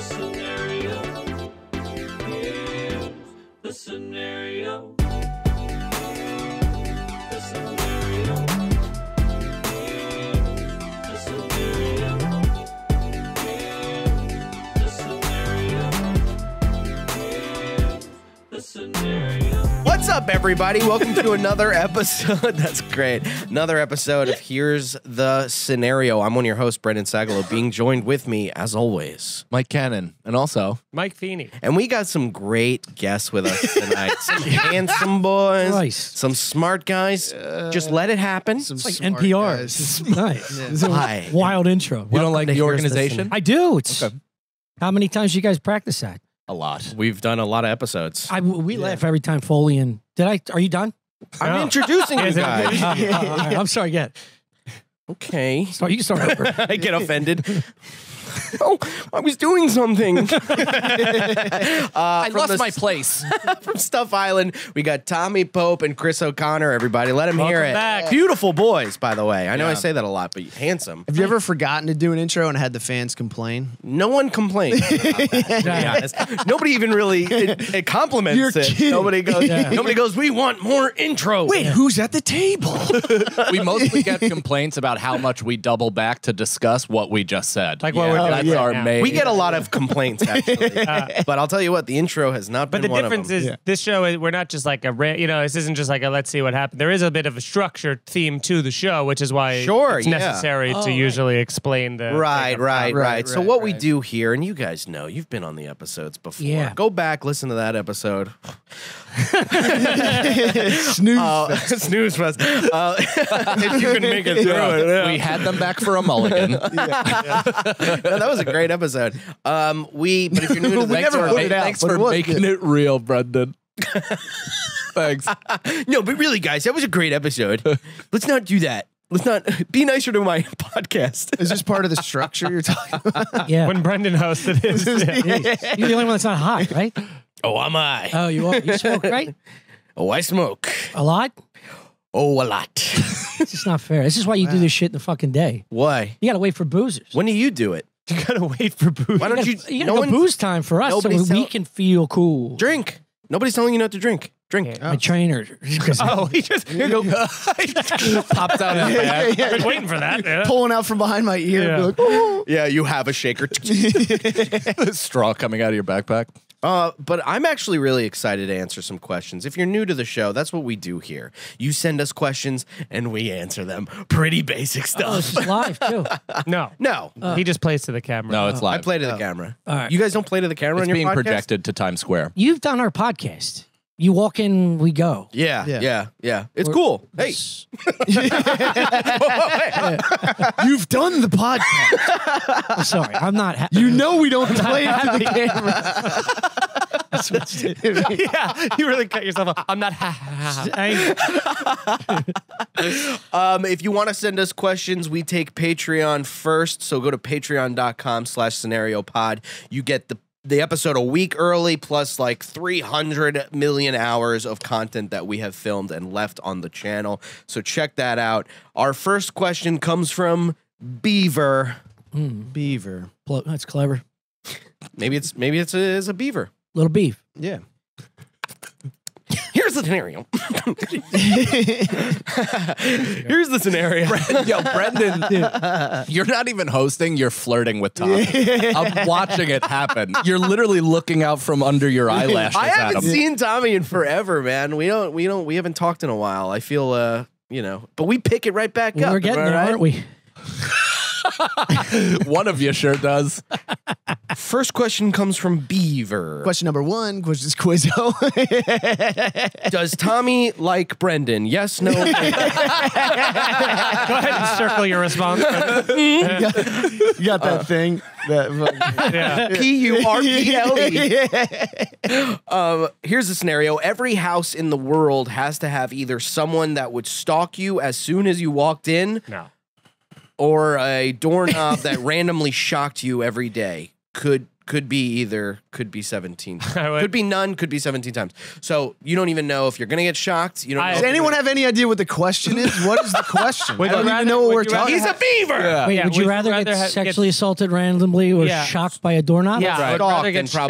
the scenario. Here's the scenario. What's up, everybody? Welcome to another episode. That's great. Another episode of Here's the Scenario. I'm one of your hosts, Brendan Sagalow, being joined with me, as always, Mike Cannon, and also Mike Feeney. And we got some great guests with us tonight. Some handsome boys, nice. Some smart guys. Just let it happen. Some smart NPR. Guys. Nice. Yeah. It's a wild intro. You don't like the organization? I do. It's okay. How many times you guys practice that? A lot. We've done a lot of episodes. We laugh every time Foley and... Are you done? I'm introducing you guys. Right. I'm sorry, get. Okay. Sorry, you can start over. I get offended. Oh, I was doing something. I lost my place. From Stuff Island, we got Tommy Pope and Chris O'Connor, everybody. Let them hear it. Back. Beautiful boys, by the way. I know I say that a lot, but handsome. Have you ever forgotten to do an intro and had the fans complain? No one complained. Nobody even really compliments it. Nobody goes, nobody goes, we want more intro. Wait, who's at the table? We mostly get complaints about how much we double back to discuss what we just said. Like, what that's our main. We get a lot of complaints, actually. But I'll tell you what, the intro has not been one of them. But the difference is this show, we're not just like a, this isn't just like a let's see what happened. There is a bit of a structured theme to the show, which is why it's necessary to usually explain the... Right. So what we do here, and you guys know, you've been on the episodes before. Yeah. Go back, listen to that episode. Snooze fest. Snooze fest. If you can make it through it. We had them back for a mulligan. No, that was a great episode. But if you're new to the thanks for making it real, Brendan. Thanks. No, but really, guys, that was a great episode. Let's not do that. Let's not be nicer to my podcast. Is this part of the structure you're talking about? Yeah. When Brendan hosted it. You're the only one that's not hot, right? Oh, am I? Oh, you are. You smoke, right? Oh, I smoke. A lot? Oh, a lot. It's just not fair. This is why you do this shit in the fucking day. Why? You got to wait for boozers. When do you do it? You got to wait for booze. Why don't you? You got no booze time for us so we can feel cool. Drink. Nobody's telling you not to drink. Drink. Yeah, my trainer. Oh, he just popped out of his bag. I've been waiting for that. Yeah. Pulling out from behind my ear. Yeah, like, oh. Yeah, you have a shaker. Straw coming out of your backpack. But I'm actually really excited to answer some questions. If you're new to the show, that's what we do here. You send us questions and we answer them. Pretty basic stuff. Oh, it's live too. No. No. He just plays to the camera. No, it's live. I play to the camera. All right. You guys don't play to the camera on your podcast? It's being projected to Times Square. You've done our podcast. You walk in, we go. Yeah. It's cool. Hey. You've done the podcast. I'm sorry, I'm not happy. You know we don't play it to the camera. That's what you did. Yeah, you really cut yourself off. I'm not if you want to send us questions, we take Patreon first. So go to patreon.com/scenariopod. You get the episode a week early, plus like 300 million hours of content that we have filmed and left on the channel. So check that out. Our first question comes from Beaver. Beaver. That's clever. Maybe it's a beaver. Little beef. Yeah. Here's the scenario. Here's the scenario. Yo, Brendan, you're not even hosting. You're flirting with Tom. I'm watching it happen. You're literally looking out from under your eyelashes. I haven't seen Tommy in forever, man. We haven't talked in a while. I feel, you know, but we pick it right back up. We're getting there, aren't we? One of you sure does. First question comes from Beaver. Question number one, which is Quizzo. Does Tommy like Brendan? Yes, no. Go ahead and circle your response. You got that thing. P-U-R-P-L-E. Here's the scenario. Every house in the world has to have either someone that would stalk you as soon as you walked in. No. Or a doorknob that randomly shocked you every day. Could be either could be 17. Could be none, could be 17 times. So you don't even know if you're going to get shocked. You don't know. Does anyone have any idea what the question is? What is the question? I don't even know what we're talking about. He's a beaver! Yeah. Wait, yeah, would you rather get assaulted randomly or shocked by a doorknob? Yeah, right. I'd rather get shocked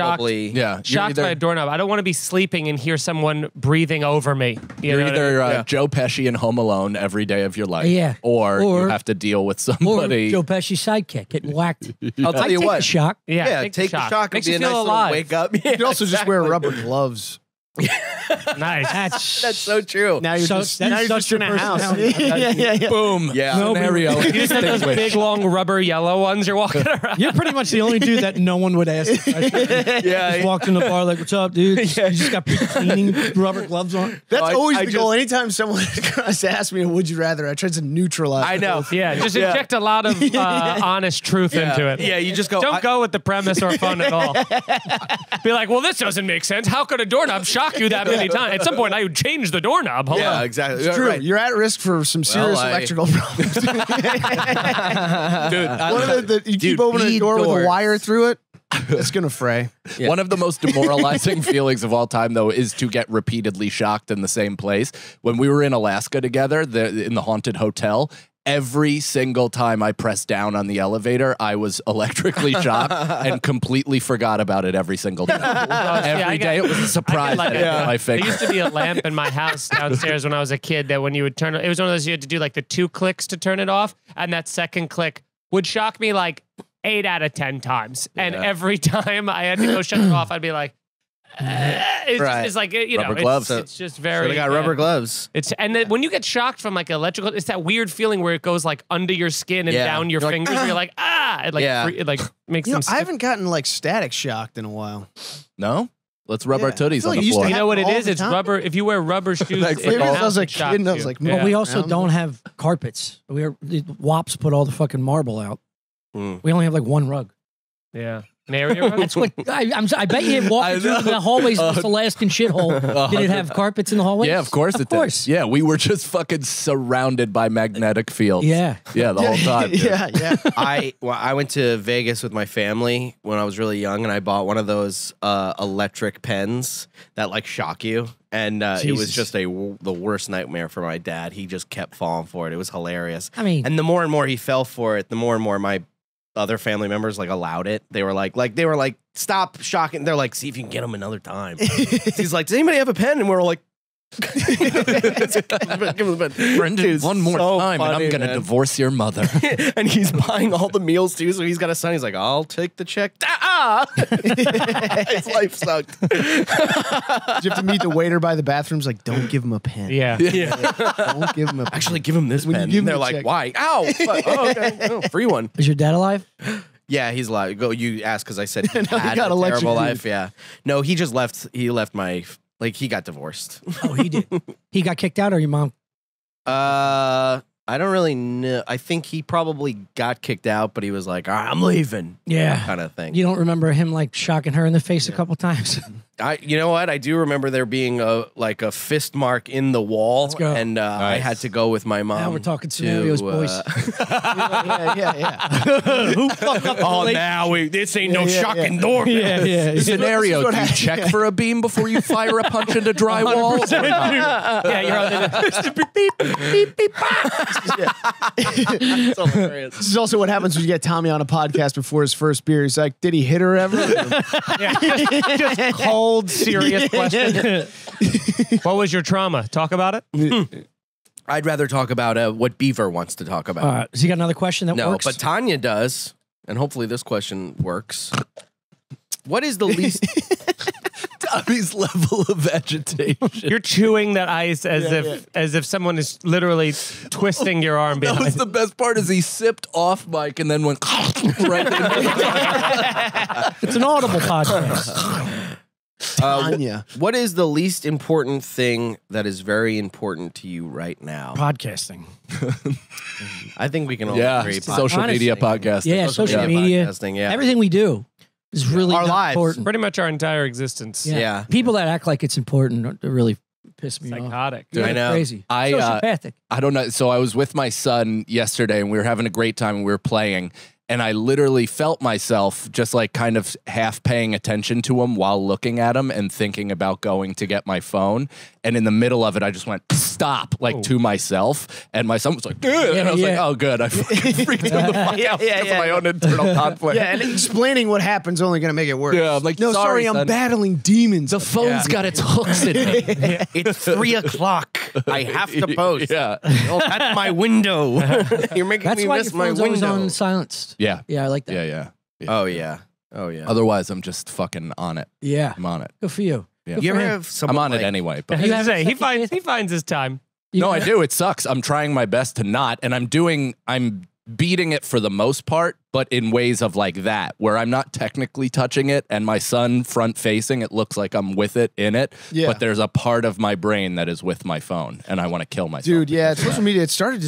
by a doorknob. I don't want to be sleeping and hear someone breathing over me. You're either Joe Pesci in Home Alone every day of your life, or you have to deal with somebody. Or Joe Pesci's sidekick getting whacked. I'll tell you what. Take the shock. Yeah, take the shock. Makes you feel alive. Wake up. Yeah, you can also just wear rubber gloves. Nice. That's so true. Now you're just in a house. Yeah. Boom. Yeah. Scenario. You just have those big long rubber yellow ones you're walking around. You're pretty much the only dude that no one would ask. Just walked in the bar like, "What's up, dude?" You just got cleaning rubber gloves on. That's always the goal. Anytime someone asks me, "Would you rather?" I try to neutralize. I know. Yeah. Just inject a lot of honest truth into it. Yeah. You just go. Don't go with the premise or fun at all. Be like, "Well, this doesn't make sense. How could a doorknob shock you that many times? At some point, I would change the doorknob." Hold on. Exactly. It's true. Right. You're at risk for some serious electrical problems. Dude, you keep opening a door with a wire through it. It's gonna fray. Yeah. One of the most demoralizing feelings of all time, though, is to get repeatedly shocked in the same place. When we were in Alaska together, in the haunted hotel, every single time I pressed down on the elevator, I was electrically shocked and completely forgot about it every single time. every day it was a surprise. There used to be a lamp in my house downstairs when I was a kid that when you would turn it, it was one of those you had to do like the 2 clicks to turn it off, and that second click would shock me like 8 out of 10 times. And every time I had to go shut it off, I'd be like, it's like, you know, it's just very. So they got rubber gloves. And then when you get shocked from like electrical, it's that weird feeling where it goes like under your skin and down your fingers. Like, you're like, ah, it makes them. I haven't gotten like static shocked in a while. No. Let's rub our tooties on the floor. You know what it is? It's rubber. If you wear rubber shoes, we also don't have carpets. WAPs put all the fucking marble out. We only have like one rug. Yeah. That's what I bet you walked through the hallways of this Alaskan shithole. Did it have carpets in the hallways? Yeah, of course it did. Yeah, we were just fucking surrounded by magnetic fields. Yeah. Yeah, the whole time. I went to Vegas with my family when I was really young, and I bought one of those electric pens that like shock you. And it was just the worst nightmare for my dad. He just kept falling for it. It was hilarious. I mean, and the more and more he fell for it, the more and more my other family members like allowed it. They were like stop shocking. They're like, see if you can get them another time. He's like, does anybody have a pen? And we're all like, Brendan, one more time, and I'm gonna divorce your mother. And he's buying all the meals too, so he's got a son. He's like, I'll take the check. His life sucked. Did you have to meet the waiter by the bathrooms? Like, don't give him a pen. Yeah. Don't give him a pen. Actually, give him this pen. And they're like, why? Ow! Oh, okay. Oh, free one. Is your dad alive? Yeah, he's alive. Go. You asked because I said he had a terrible life. Yeah. No, he just left. He left my. Like, he got divorced. Oh, he did. He got kicked out, or your mom? I don't really know. I think he probably got kicked out, but he was like, all right, I'm leaving. Yeah. Kind of thing. You don't remember him, like, shocking her in the face a couple times? You know what? I do remember there being, a fist mark in the wall, and I had to go with my mom. Now we're talking scenarios, boys. Who fucked up? Oh, now this ain't no shocking door. Scenario, do you check for a beam before you fire a punch into drywall? Yeah, you're on the... This is also what happens when you get Tommy on a podcast before his first beer. He's like, did he hit her ever? Just cold. Serious question. What was your trauma? Talk about it. I'd rather talk about what Beaver wants to talk about. Has he got another question that works? No, but Tanya does, and hopefully this question works. What is the least... Tommy's level of agitation. You're chewing that ice as if someone is literally twisting your arm behind. That was the best part is he sipped off Mike and then went... right. It's an audible podcast. Tanya. What is the least important thing that is very important to you right now? Podcasting. I think we can all agree. Social media podcasting. Everything we do is really important. Pretty much our entire existence. Yeah. People that act like it's important are really piss me off. Psychotic. Dude, I know. Crazy. Sociopathic. I don't know. So I was with my son yesterday, and we were having a great time, and we were playing. And I literally felt myself just like kind of half paying attention to him while looking at him and thinking about going to get my phone. And in the middle of it, I just went, stop, like to myself. And my son was like, good. And I was like, oh, good. I fucking freaked him the fuck out because of my own internal conflict. Yeah, and explaining what happened's only going to make it worse. Yeah, I'm like, no, sorry, son. I'm battling demons. The phone's got its hooks in me. It's 3 o'clock. I have to post. Yeah. Oh, that's my window. You're making me miss my window. That's why your phone's on silenced. Yeah. Yeah, I like that. Yeah, yeah, yeah. Oh, yeah. Oh, yeah. Otherwise, I'm just fucking on it. Yeah. I'm on it. Good for you. Yeah. Good you ever have someone I'm on like, it anyway. But he finds his time. No, I do. It sucks. I'm trying my best to not. And I'm beating it for the most part, but in ways of like that, where I'm not technically touching it and my son front facing, it looks like I'm with it in it. Yeah. But there's a part of my brain that is with my phone and I want to kill myself. Dude, yeah, social media, it started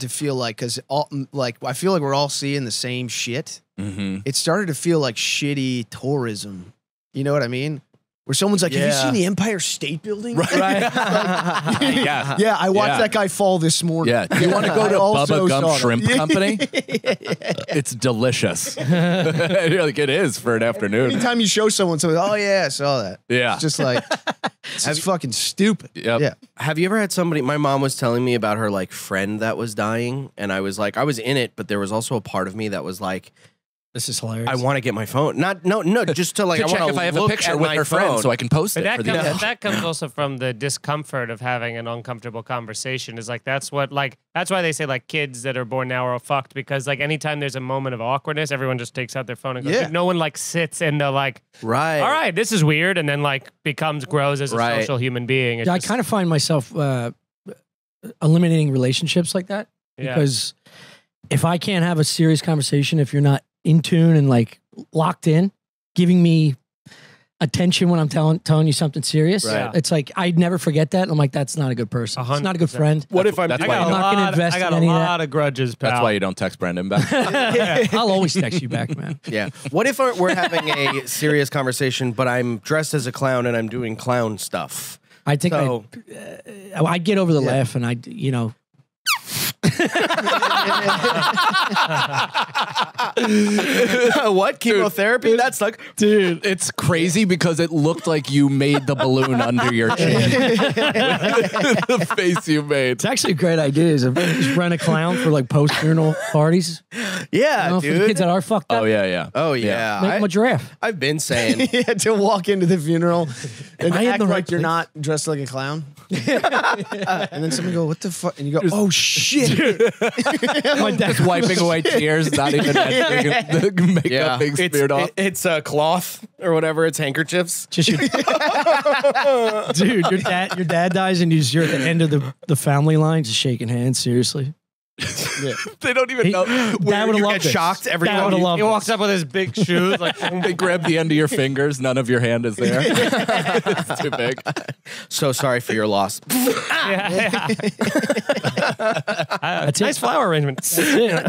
to feel like, cause all, like, I feel like we're all seeing the same shit. Mm-hmm. It started to feel like shitty tourism. You know what I mean? Where someone's like, have you seen the Empire State Building? Right. Like, yeah. Yeah, I watched that guy fall this morning. Yeah. Do you want to go to Bubba Gump Shrimp Company? It's delicious. You're like, it is for an afternoon. Anytime you show someone something, oh, yeah, I saw that. Yeah. It's just like, it's fucking stupid. Yep. Yeah. Have you ever had somebody, my mom was telling me about her, like, friend that was dying, and I was like, I was in it, but there was also a part of me that was like, this is hilarious. I want to get my phone. Not no, just to like to I check if I have a picture with her friend so I can post it. That comes also from the discomfort of having an uncomfortable conversation. Is like that's why they say like kids that are born now are all fucked, because like anytime there's a moment of awkwardness, everyone just takes out their phone and goes. Yeah. No one like sits and they're like, right, all right, this is weird, and then like grows as a social human being. It's I kind of find myself eliminating relationships like that because if I can't have a serious conversation, if you're not in tune and like locked in, giving me attention when I'm telling you something serious. Right. It's like, I'd never forget that. And I'm like, that's not a good person. 100%. It's not a good friend. What if I'm not going to invest in any of that? I got a lot of grudges, pal. That's why you don't text Brendan back. I'll always text you back, man. Yeah. What if we're having a serious conversation, but I'm dressed as a clown and I'm doing clown stuff? I think so, I get over the laugh and I, you know, what chemotherapy? Dude, that's like, dude, it's crazy because it looked like you made the balloon under your chin. The face you made. It's actually a great idea. Is just run a clown for like post-funeral parties. Yeah, you know, dude. For the kids that are fucked up. Oh yeah, yeah. Oh yeah. Make them a giraffe. I've been saying to walk into the funeral and act like you're not dressed like a clown. And then somebody go, what the fuck? And you go, oh shit. My dad's wiping away tears, not even the makeup thing speared off. It's a cloth or whatever. It's handkerchiefs. Just your dude, your dad dies and you're at the end of the family line, just shaking hands. Seriously. Yeah. They don't even know. Dad would have loved this. Shocked every time he walks up with his big shoes. Like they grab the end of your fingers. None of your hand is there. It's too big. So sorry for your loss. Nice flower arrangement. You're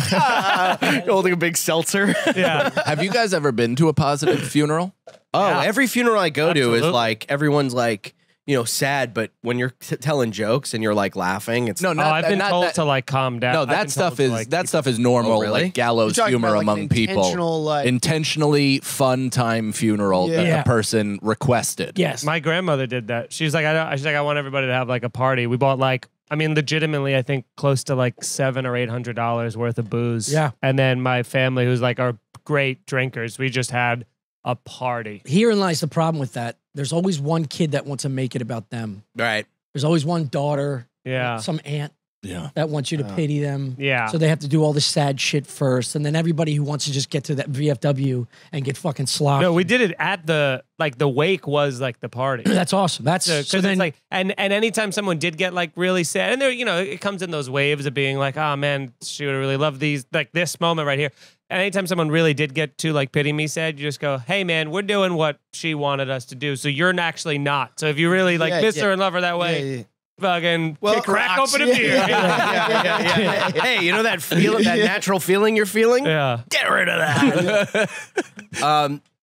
holding a big seltzer. Yeah. Have you guys ever been to a positive funeral? Oh, every funeral I go to is like everyone's like, you know, sad, but when you're telling jokes and you're like laughing, it's no. I've been told to like calm down. No, that stuff is normal, like gallows humor among people. Intentionally fun time funeral that the person requested. Yes, my grandmother did that. She's like, I want everybody to have like a party. We bought like, I mean, legitimately, I think close to like $700 or $800 worth of booze. Yeah, and then my family, who's like our great drinkers, we just had a party. Herein lies the problem with that. There's always one kid that wants to make it about them. Right. There's always one daughter. Yeah. Some aunt. Yeah. That wants you to pity them. Yeah. So they have to do all this sad shit first. And then everybody who wants to just get to that VFW and get fucking sloppy. No, we did it at the, like the wake was like the party. That's awesome. That's so then, it's like, and anytime someone did get like really sad, and there, you know, it comes in those waves of being like, oh man, she would really love these, like this moment right here. And anytime someone really did get to like pity me sad, you just go, hey man, we're doing what she wanted us to do. So you're actually not. So if you really like miss her and love her that way, fucking crack open a beer. Hey, you know that feeling, that natural feeling you're feeling? Yeah. Get rid of that.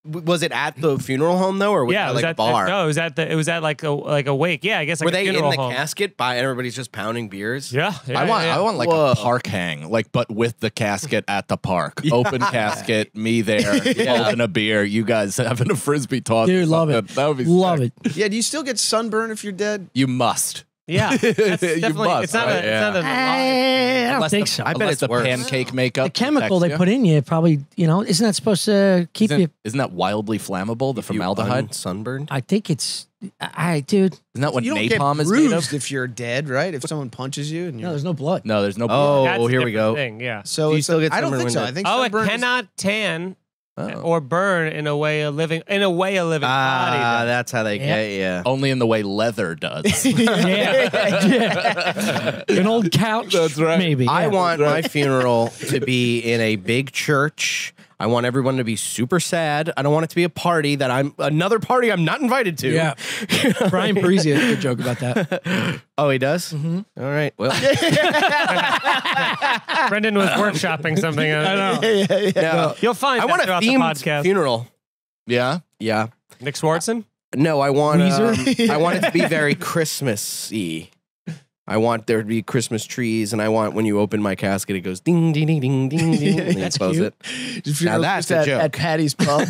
Was it at the funeral home though, or was yeah, it was like at, a bar? No, it was at the. It was at like a wake. Yeah, I guess. Like were they in the home. Casket by everybody's just pounding beers? Yeah, yeah I want like Whoa. A park hang, like but with the casket at the park, yeah. Open casket, me there, yeah. Holding a beer, you guys having a frisbee toss. Dude, love it. That would be love sick. It. Yeah, do you still get sunburn if you're dead? You must. Yeah, that's you must. It's not right? a. Yeah. It's not a I don't think so. I bet it's the worse. Pancake makeup. The chemical they put in you probably, you know, isn't that supposed to keep you? Isn't that wildly flammable? The formaldehyde, sunburned. I think it's. Dude, isn't that what napalm is made of? If you're dead, right? If someone punches you, and you're... no, there's no blood. No, there's no blood. Oh, well, here we go. Thing, yeah. So you still get. I don't think so. I think it cannot tan. Oh. Or burn in a way of living body. Ah, that's how they get you. Only in the way leather does. yeah. yeah. An old couch. That's right. Maybe. I want my funeral to be in a big church. I want everyone to be super sad. I don't want it to be a party that I'm not invited to. Yeah. Brian Parisi has a good joke about that. Oh, he does? Mm-hmm. All right. Well, Brendan was workshopping something. I don't know. Yeah. Well, you'll find out throughout the podcast. Funeral. Yeah. Yeah. Nick Swartzen? No, I want it to be very Christmas-y. I want there to be Christmas trees, and I want when you open my casket, it goes ding, ding, ding, ding, ding, ding, and you close it. Now that's a joke. At Patty's Pub.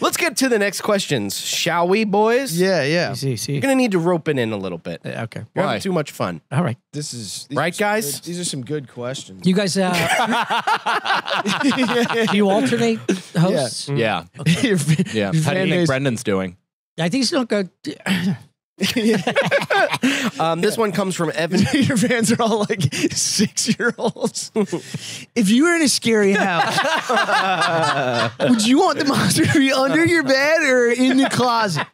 Let's get to the next questions, shall we, boys? Yeah, yeah. See. You're going to need to rope it in a little bit. Okay. You're having too much fun. All right. This is... Right, guys? These are some good questions. You guys... do you alternate hosts? Yeah. Mm. Yeah. Okay. yeah. How do you think Brendan's doing? I think he's not good... This one comes from Evan. Your fans are all like 6-year-olds. If you were in a scary house, would you want the monster to be under your bed or in the closet?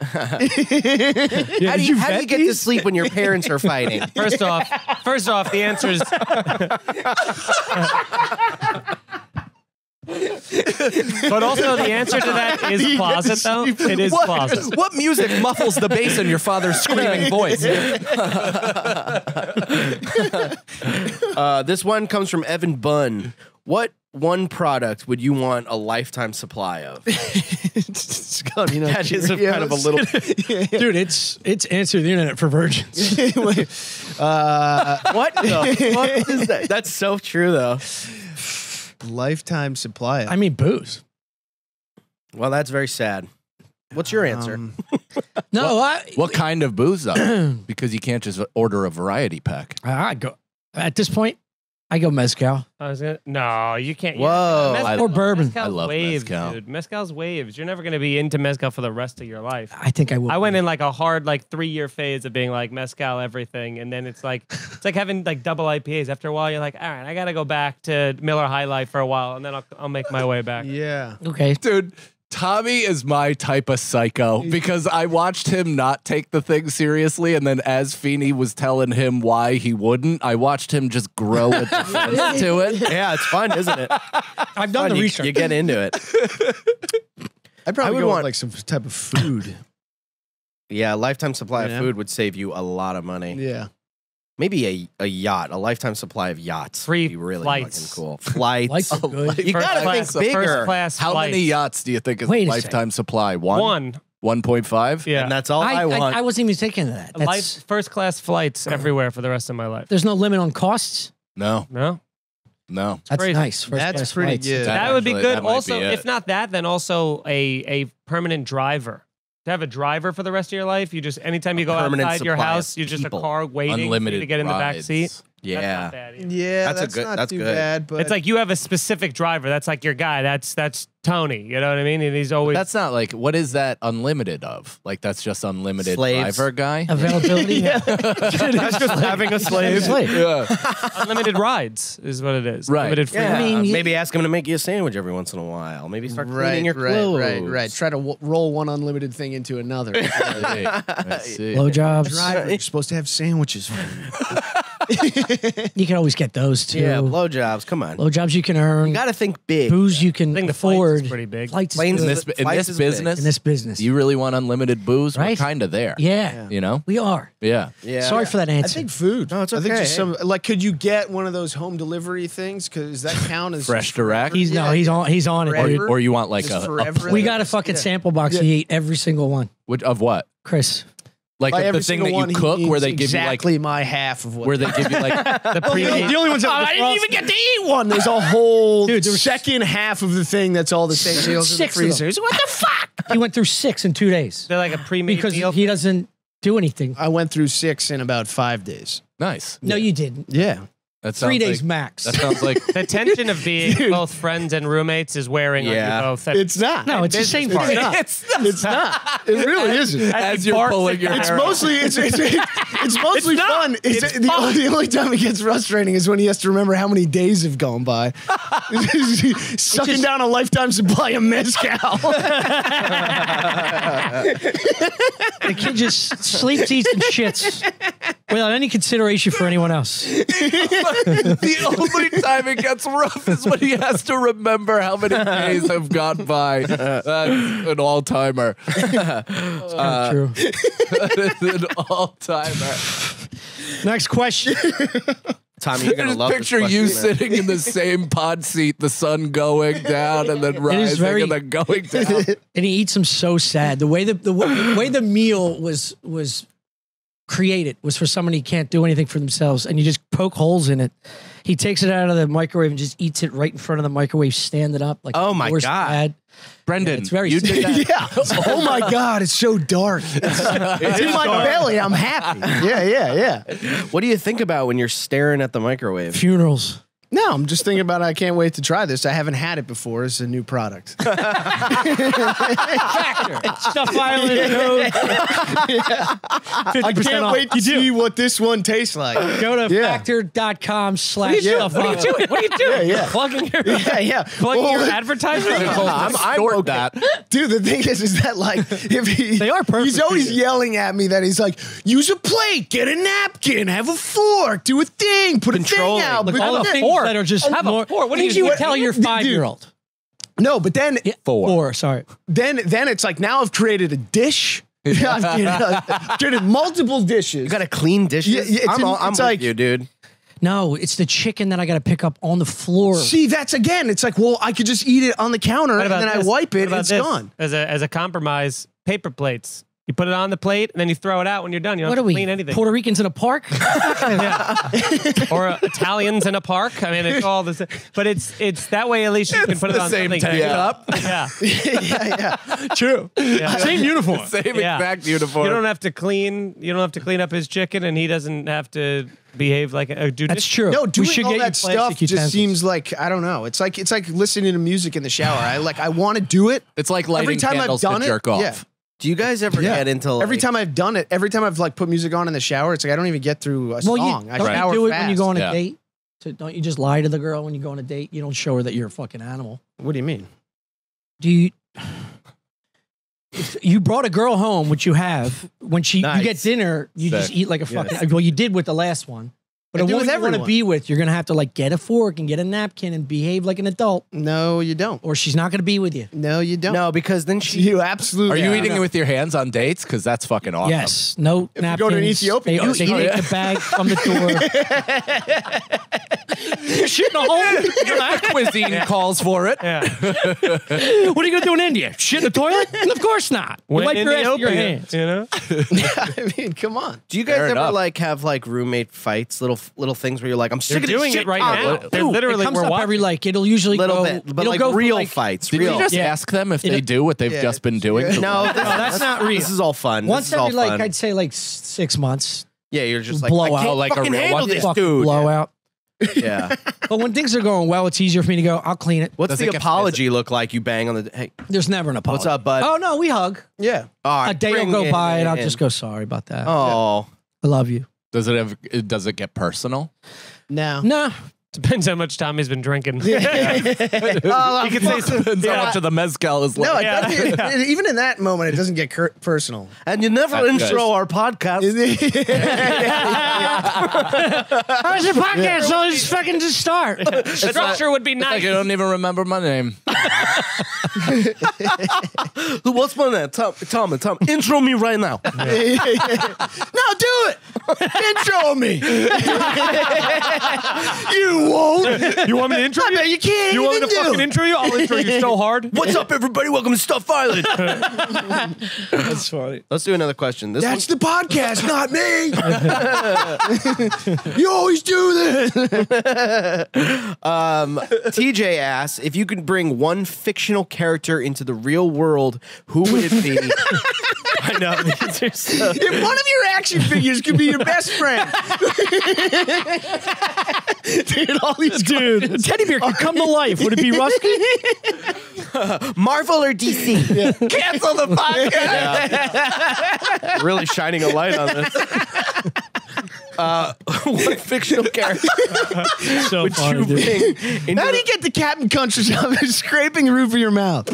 Yeah, how do you get to sleep when your parents are fighting? First off, the answer is. But also the answer to that is closet, though. It is closet. What music muffles the bass in your father's screaming voice? This one comes from Evan Bunn. What one product would you want a lifetime supply of? God, you know, that is kind of a little... Dude, it's Answer the Internet for virgins. What the fuck is that? That's so true, though. Lifetime supply. I mean, booze. Well, that's very sad. What's your answer? No, what kind of booze though? Because you can't just order a variety pack. I go at this point. I go mezcal. No, you can't. Whoa, or bourbon. I love mezcal. Dude. Mezcal's waves. You're never going to be into mezcal for the rest of your life. I think I will. I went in like a hard, like 3-year phase of being like mezcal everything, and then it's like having like double IPAs. After a while, you're like, all right, I got to go back to Miller High Life for a while, and then I'll make my way back. Yeah. Okay, dude. Tommy is my type of psycho because I watched him not take the thing seriously, and then as Feeney was telling him why he wouldn't, I watched him just grow a defense to it. Yeah, it's fun, isn't it? I've done the research. You get into it. I would want like some type of food. Yeah, a lifetime supply of food would save you a lot of money. Yeah. Maybe a yacht, a lifetime supply of yachts. Free really flights. Fucking cool. Flights. You gotta think bigger. First class How flights. Many yachts do you think is a lifetime supply? One? 1.5? Yeah. And that's all I want. I wasn't even thinking of that. First class flights everywhere for the rest of my life. There's no limit on costs? No. No? No. That's crazy. Nice. That's pretty good. That would be good. Also, if not that, then also a permanent driver. To have a driver for the rest of your life, you just anytime you go outside your house, you're just a car waiting to get in rides. The back seat. Yeah, that's not bad either. Yeah, that's a good. Not that's too good. Bad, but it's like you have a specific driver. That's like your guy. That's Tony. You know what I mean? And he's always. But that's not like what is that unlimited of? Like that's just unlimited slaves. Driver guy availability. yeah, that's just having a slave. Yeah. Unlimited rides is what it is. Right. Unlimited free. Yeah. I mean, maybe ask him to make you a sandwich every once in a while. Maybe start cleaning your clothes. Right. Try to roll one unlimited thing into another. Blowjobs. You're supposed to have sandwiches. For you. You can always get those too. Yeah, blowjobs. Come on, blowjobs you can earn. You got to think big. Booze you can afford. Flights is pretty big. In this business, you really want unlimited booze? Right? We're kind of there. Yeah, you know, we are. Yeah. Sorry for that answer. I think food. No, it's okay. I think just some, like, could you get one of those home delivery things? Because that count as Fresh Direct. He's on it. Or you want like a we got a fucking sample box. You eat every single one. Of what, Chris? Like the thing that you cook, where they give exactly you like my half of what where they give you like the the only ones. I didn't even get to eat one. There's a whole second half of the thing that's all the same meals in the freezer. What the fuck? He went through 6 in 2 days. They're like a pre-made deal. He doesn't do anything. I went through 6 in about 5 days. Nice. No, you didn't. Yeah. 3 days like, max. That sounds like the tension of being both friends and roommates is wearing on you both. It's not. No, it's the same part. It's not. It really isn't. As you're pulling your hair it's mostly fun. The only time it gets frustrating is when he has to remember how many days have gone by. Sucking down a lifetime supply of mezcal. The kid just sleeps, eats, and shits without any consideration for anyone else. The only time it gets rough is when he has to remember how many days have gone by. That's an all-timer. True. That is an all-timer. Next question. Tommy, you're going to love this question. Picture you sitting in the same pod seat, the sun going down and then rising and then going down. And he eats them so sad. The way the meal was created was for someone who can't do anything for themselves, and you just poke holes in it. He takes it out of the microwave and just eats it right in front of the microwave, standing up. Like, oh my God. Brendan, it's very sad. Yeah. Oh my God, it's so dark. It's in my belly. I'm happy. Yeah. What do you think about when you're staring at the microwave? Funerals. No, I'm just thinking about I can't wait to try this. I haven't had it before. It's a new product. Factor. Stuff Island. Yeah. I can't wait to see what this one tastes like. Go to factor.com/stuff. What are you doing? What are you doing? Yeah. Plugging your plugging your advertisement. I wrote that. Dude, the thing is that like if he he's always yelling at me that he's like, use a plate, get a napkin, have a fork, do a thing, put a thing out. Look, all the fork. That are just have more. What did you tell your 5-year-old? No, but then four. Sorry. Then it's like now I've created a dish. I've created multiple dishes. You got to clean dishes. Yeah, I'm with like you, dude. No, it's the chicken that I got to pick up on the floor. See, that's again. It's like, well, I could just eat it on the counter and then I wipe it. And it's gone. As a compromise, paper plates. You put it on the plate, and then you throw it out when you're done. You don't have to clean anything. Puerto Ricans in a park? Or Italians in a park? I mean, it's all the same. But it's that way, at least you can put it on the same cup. Yeah. True. Yeah. Same uniform. Same exact uniform. You don't have to clean. You don't have to clean up his chicken, and he doesn't have to behave like a dude. That's true. No, doing all that stuff just seems like, I don't know. It's like listening to music in the shower. I want to do it. It's like lighting candles to jerk off. Yeah. Do you guys ever get into like, every time I've done it, every time I've like put music on in the shower, it's like I don't even get through a song. I shower do it fast. When you go on a date? So don't you just lie to the girl when you go on a date? You don't show her that you're a fucking animal. What do you mean? Do you if you brought a girl home, which you have, when she you get dinner, you just eat like a fucking well, you did with the last one. But a woman you want to be with, you're going to have to like get a fork and get a napkin and behave like an adult. No, you don't. Or she's not going to be with you. No, you don't. No, because then she... You absolutely... Are you eating it with your hands on dates? Because that's fucking awesome. Yes. No napkins. If you go to an Ethiopian... They eat the bag from the door. You're shitting a hole. Your cuisine calls for it. Yeah. What are you going to do in India? Shit in the toilet? Of course not. You wipe your hands. You know? I mean, come on. Do you guys ever like have like roommate fights, little things where you're like, I'm sick of doing it right now? They're literally it'll usually go, but like real fights. Did you just ask them if they do what they've just been doing? No, that's not real. This is all fun. Once every like, I'd say like 6 months. Yeah, you're just like, I can't fucking handle this dude. Blowout. Yeah. But when things are going well, it's easier for me to go, I'll clean it. What's the apology look like? You bang on the... Hey. There's never an apology. What's up, bud? Oh, no, we hug. Yeah. A day will go by and I'll just go, sorry about that. Oh. I love you. Does it get personal? No. No. Depends how much Tommy's been drinking. Yeah. You can say depends how much of the mezcal is left. No, even in that moment, it doesn't get personal. And you never intro our podcast. How's your podcast? So let's fucking just start. Structure would be nice. Like, I don't even remember my name. What's my name? Tom. Intro me right now. Yeah. No, do it. Intro me. You won't. You want me to intro you? You can't. You want me to fucking intro you? I'll intro you so hard. What's up, everybody? Welcome to Stuff Island. That's funny. Let's do another question. That's the podcast, not me. You always do this. TJ asks, if you could bring one fictional character into the real world, who would it be? I know. So if one of your action figures could be your best friend. Dude, all these questions. Teddy bear could come to life. Would it be Ruskin? Marvel or DC? Yeah. Cancel the podcast. Yeah. Really shining a light on this. What fictional character so would you bring? How do you get the Captain Crunch job? Scraping the roof of your mouth.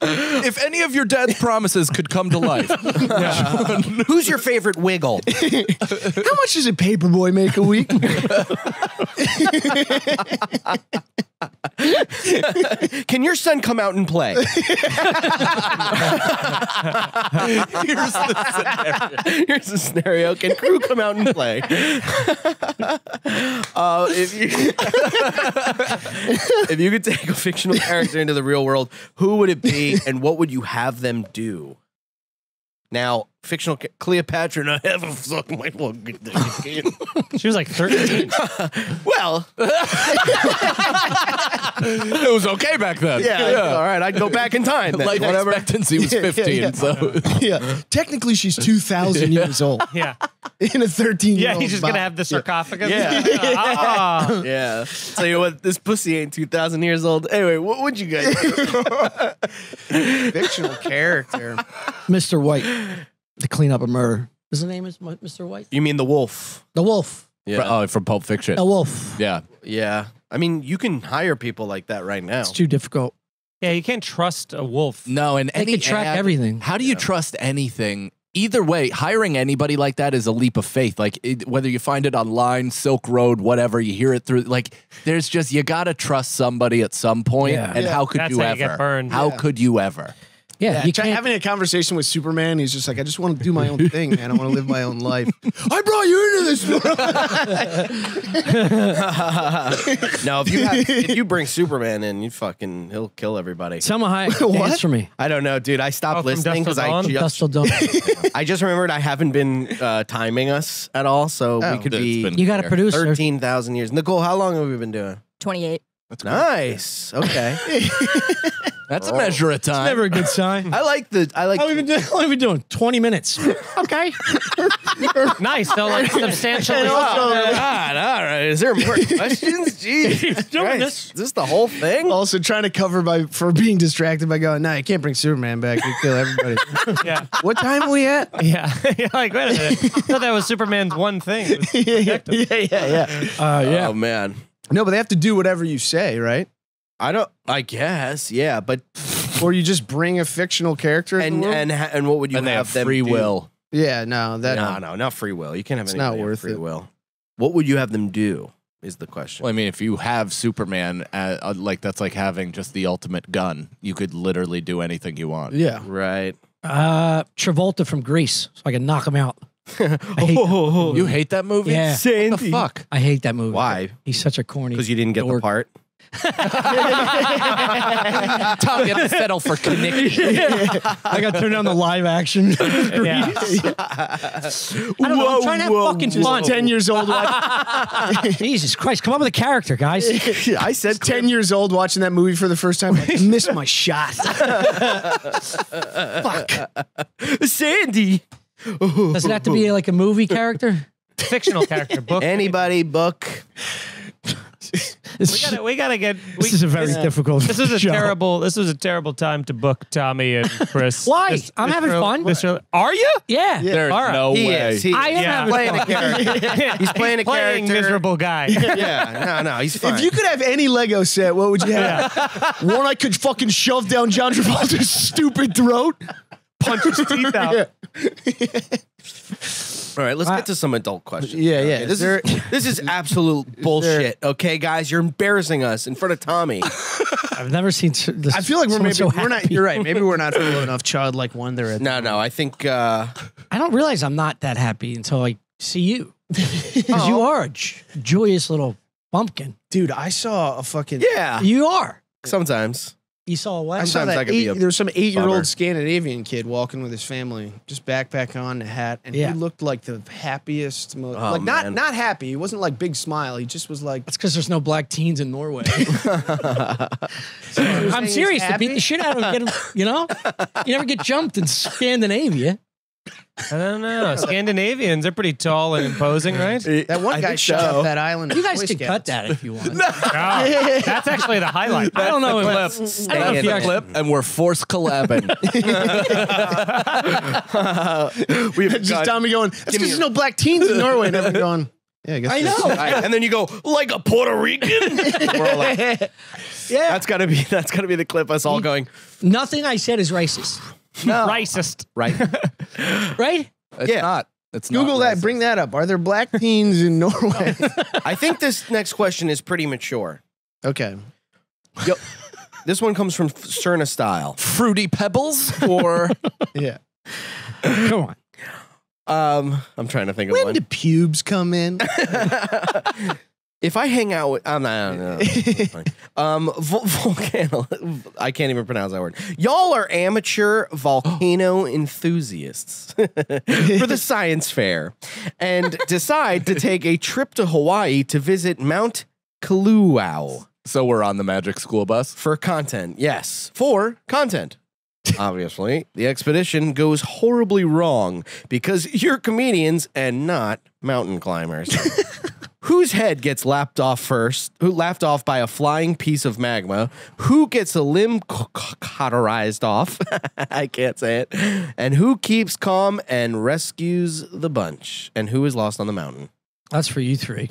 If any of your dad's promises could come to life. Yeah. Who's your favorite wiggle? How much does a paperboy make a week? Can your son come out and play? Here's the scenario. Here's the scenario. Can crew come out and play? If you if you could take a fictional character into the real world, who would it be, and what would you have them do? Now, fictional Cleopatra, and I have a fucking white one. She was like 13. Well, it was okay back then. Yeah, yeah. All right, I'd go back in time. Then. Life expectancy was 15. Yeah. So, yeah, technically she's 2,000 years old. Yeah, in a 13-year-old. Yeah, he's just gonna have the sarcophagus. Yeah, yeah. So you know what? This pussy ain't 2,000 years old. Anyway, what would you guys do? Fictional character, Mr. White. To clean up a murder. His name is Mr. White. You mean the wolf? The wolf. Yeah. Oh, from Pulp Fiction. The wolf. Yeah. Yeah. I mean, you can hire people like that right now. It's too difficult. Yeah, you can't trust a wolf. No, and they can track everything. How do you trust anything? Either way, hiring anybody like that is a leap of faith. Like, whether you find it online, Silk Road, whatever, you hear it through. Like, there's just, you got to trust somebody at some point. Yeah. And how could you ever? How could you ever? Yeah, yeah, having a conversation with Superman, he's just like, I just want to do my own thing, man. I want to live my own life. I brought you into this world. No, if you bring Superman in, you fucking, he'll kill everybody. Selma Hayek answers for me. I don't know, dude. I stopped listening because I just remembered I haven't been timing us at all, so we could be. You got a producer. 13,000 years. Nicole, how long have we been doing? 28. That's nice. Cool. Okay. That's a measure of time. It's never a good sign. I like the. I like. What have we doing? 20 minutes. Okay. Nice. So like substantially. God. All right. Is there more questions? Jeez. Doing this. Is this the whole thing? Also trying to cover for being distracted by going, nah, you can't bring Superman back. You kill everybody. Yeah. What time are we at? Yeah. Like wait a minute. I thought that was Superman's one thing. Yeah. Oh man. No, but they have to do whatever you say, right? I guess, yeah, but or you just bring a fictional character and what would you have them do? Free will? Yeah, no, not free will. You can't have anything with free will. What would you have them do? Is the question. Well, I mean, if you have Superman, like that's like having just the ultimate gun. You could literally do anything you want. Yeah, right. Travolta from Grease, so I can knock him out. You hate that movie? Yeah. What the fuck? I hate that movie. Why? He's such a corny. Because you didn't get the part. Tom, you have to settle for connection. Yeah. I got turned on the live action. Yeah. I'm trying to have fucking fun. 10 years old. Jesus Christ! Come up with a character, guys. I said 10 years old watching that movie for the first time. I missed my shot. Fuck, Sandy. Does it have to be like a movie character? Fictional character. Book. Anybody. Book. This is a very difficult. This is a terrible show. This is a terrible time to book Tommy and Chris. Why? I'm having fun. Are you? Yeah. There's no way. I am playing a character. He's playing a miserable guy. Yeah. No. He's fine. If you could have any Lego set, what would you have? One I could fucking shove down John Travolta's stupid throat. Punch his teeth out. All right, let's get to some adult questions. Yeah. This is absolute bullshit. Okay, guys, you're embarrassing us in front of Tommy. I've never seen this. I feel like we're not. You're right. Maybe we're not enough childlike wonder. No. I think I don't realize I'm not that happy until I see you, because you are a joyous little pumpkin, dude. I saw a fucking You are sometimes. You saw what? There was some 8-year-old Scandinavian kid walking with his family, just backpack on, a hat, and he looked like the happiest. Not happy. He wasn't like big smile. He just was like. That's because there's no black teens in Norway. I'm serious. To beat the shit out of him, you know, you never get jumped in Scandinavia. I don't know. Scandinavians are pretty tall and imposing, right? That one guy shot up that island. You guys can cut that if you want. No. Oh, that's actually the highlight. I don't know if you clip, and we're force collabing. Just Tommy going, that's because there's no black teens in Norway. And I've been going, yeah, I guess I know. And then you go, like a Puerto Rican? We're all like, yeah. That's gotta be the clip, us all going. Nothing I said is racist. No. Racist. Right. Right? It's not. It's Google not that. Bring that up. Are there black teens in Norway? I think this next question is pretty mature. Okay. Yo, this one comes from Cerna Style. Fruity Pebbles or... Yeah. Come on. I'm trying to think of one. When do pubes come in? If I hang out with... I don't know. Volcano... I can't even pronounce that word. Y'all are amateur volcano enthusiasts for the science fair and decide to take a trip to Hawaii to visit Mount Kilauea. So we're on the magic school bus? For content, yes. For content. Obviously, the expedition goes horribly wrong because you're comedians and not mountain climbers. Whose head gets lapped off first? Who lapped off by a flying piece of magma? Who gets a limb cauterized off? I can't say it. And who keeps calm and rescues the bunch? And who is lost on the mountain? That's for you three.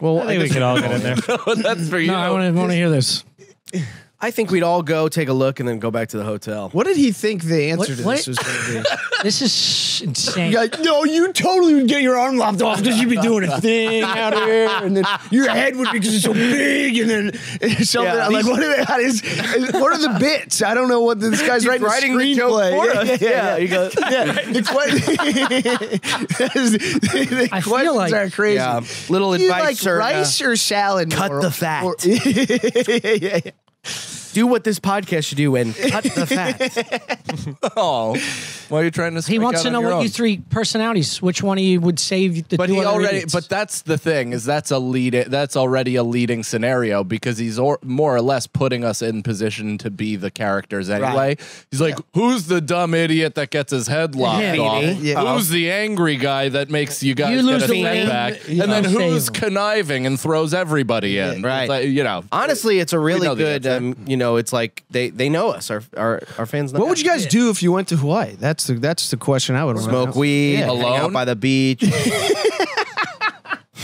Well, I think we could all get in there. No, that's for you. No, I want to hear this. I think we'd all go take a look and then go back to the hotel. What did he think the answer to this was going to be? This is insane. Like, no, you totally would get your arm lopped off because you'd be doing a thing out here, and then your head would be because it's so big, and then something. Yeah, like, what are the bits? I don't know what this guy's writing the screenplay. The questions are crazy. Yeah. Little advice, sir. Like rice or salad? Cut the fat. Yeah. Do what this podcast should do and cut the fat. Oh, while you're trying to, he wants to know what you three personalities, which one of you would save the. But he already. But that's the thing is that's already a leading scenario because he's more or less putting us in position to be the characters anyway. Right. He's like, who's the dumb idiot that gets his head lopped off? Yeah. Who's the angry guy that makes you guys get a head back? And then who's conniving and throws everybody in? Right. It's like, you know. Honestly, it's a really good. You know, it's like they know us. Our fans know. What would you guys do if you went to Hawaii? That's the question I would want. Smoke weed, alone out by the beach.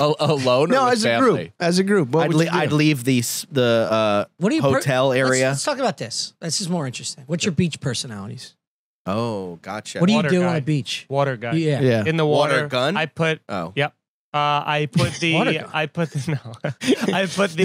Alone? No, or as family? A group. As a group. I'd leave the hotel area. Let's talk about this. This is more interesting. What's your beach personalities? Oh, gotcha. What do you do on a beach? Water gun. Yeah. In the water. Water gun? I put. Oh. Yep. I put the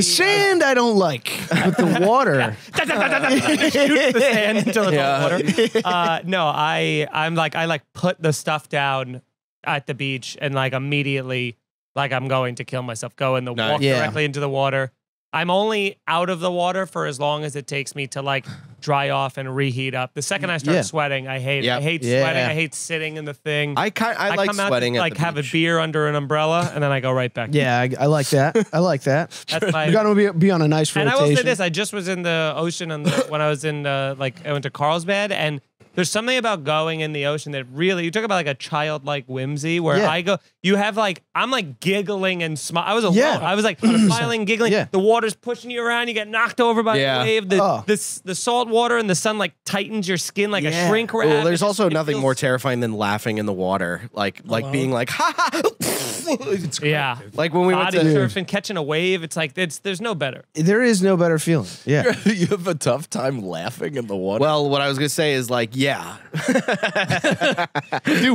sand I don't like, but the water. Shoot the sand until it's water. No, I put the stuff down at the beach and like immediately like I'm going to kill myself. Go in the walk directly into the water. I'm only out of the water for as long as it takes me to like dry off and reheat up. The second I start sweating, I hate. Yep. I hate sweating. I hate sitting in the thing. I like come out sweating. To, like have beach. A beer under an umbrella, and then I go right back. Yeah, I like that. I like that. That's my. You gotta be on a nice rotation. And I will say this: I just was in the ocean when I was in I went to Carlsbad, and There's something about going in the ocean that really, you talk about like a childlike whimsy where I go, you have like, I'm like giggling and smiling. I was alone. I was like smiling, giggling. The water's pushing you around. You get knocked over by the wave. The salt water and the sun like tightens your skin like a shrink wrap. Well, there's also nothing more terrifying than laughing in the water. Like being like, ha ha. It's like when we went to surf and catching a wave. It's like, there's no better. There is no better feeling. Yeah. You have a tough time laughing in the water. Well, what I was going to say is like, dude,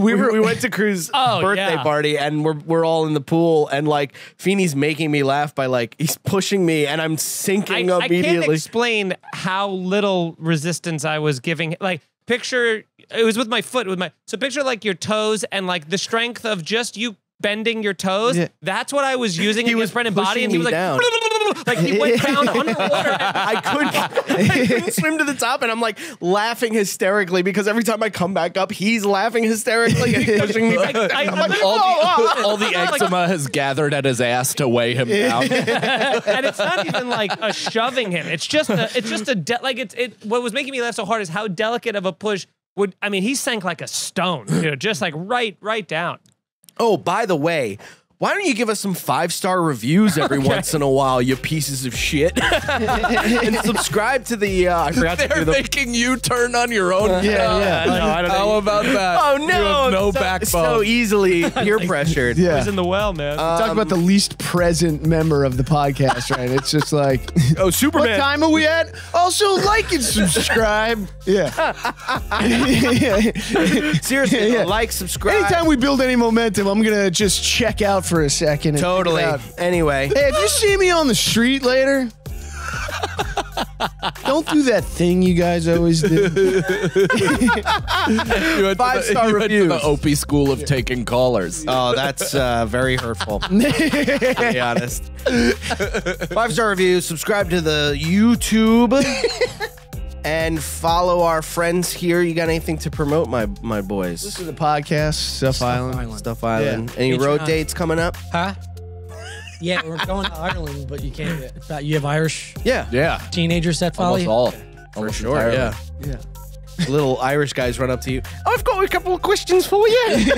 we went to Crew's birthday party and we're all in the pool and like Feeney's making me laugh by like he's pushing me and I'm sinking immediately. I can't explain how little resistance I was giving. Like picture it was with my foot so picture like your toes and like the strength of just you bending your toes. Yeah. That's what I was using against Brendan's body and he was like like he went down underwater. I couldn't swim to the top, and I'm like laughing hysterically because every time I come back up, he's laughing hysterically and pushing me back. I'm like, all the eczema has gathered at his ass to weigh him down. And it's not even like a shoving him. It's just a, what was making me laugh so hard is how delicate of a push would, I mean, he sank like a stone, you know, just like right down. Oh, by the way, why don't you give us some 5-star reviews every once in a while, you pieces of shit? And subscribe to the... I forgot to do the... They're making you turn on your own. How about that? Oh, no. You have no backbone. So easily peer pressured. Yeah. He's in the well, man. Talk about the least present member of the podcast, right? It's just like... Oh, Superman. What time are we at? Also, like and subscribe. Seriously, like, subscribe. Anytime we build any momentum, I'm going to just check out for a second. Totally. Anyway. Hey, if you see me on the street later, don't do that thing you guys always do. 5-star review. The Opie School of Taking Callers. Oh, that's very hurtful. To be honest. 5-star review. Subscribe to the YouTube. And follow our friends here. You got anything to promote, my boys? Listen to the podcast, Stuff Island. Any Patreon. Road dates coming up? Huh? Yeah, we're going to Ireland, but you can't get. You have Irish. Yeah. Teenagers that follow you. Almost sure. Entirely. Yeah. Little Irish guys run up to you. I've got a couple of questions for you. You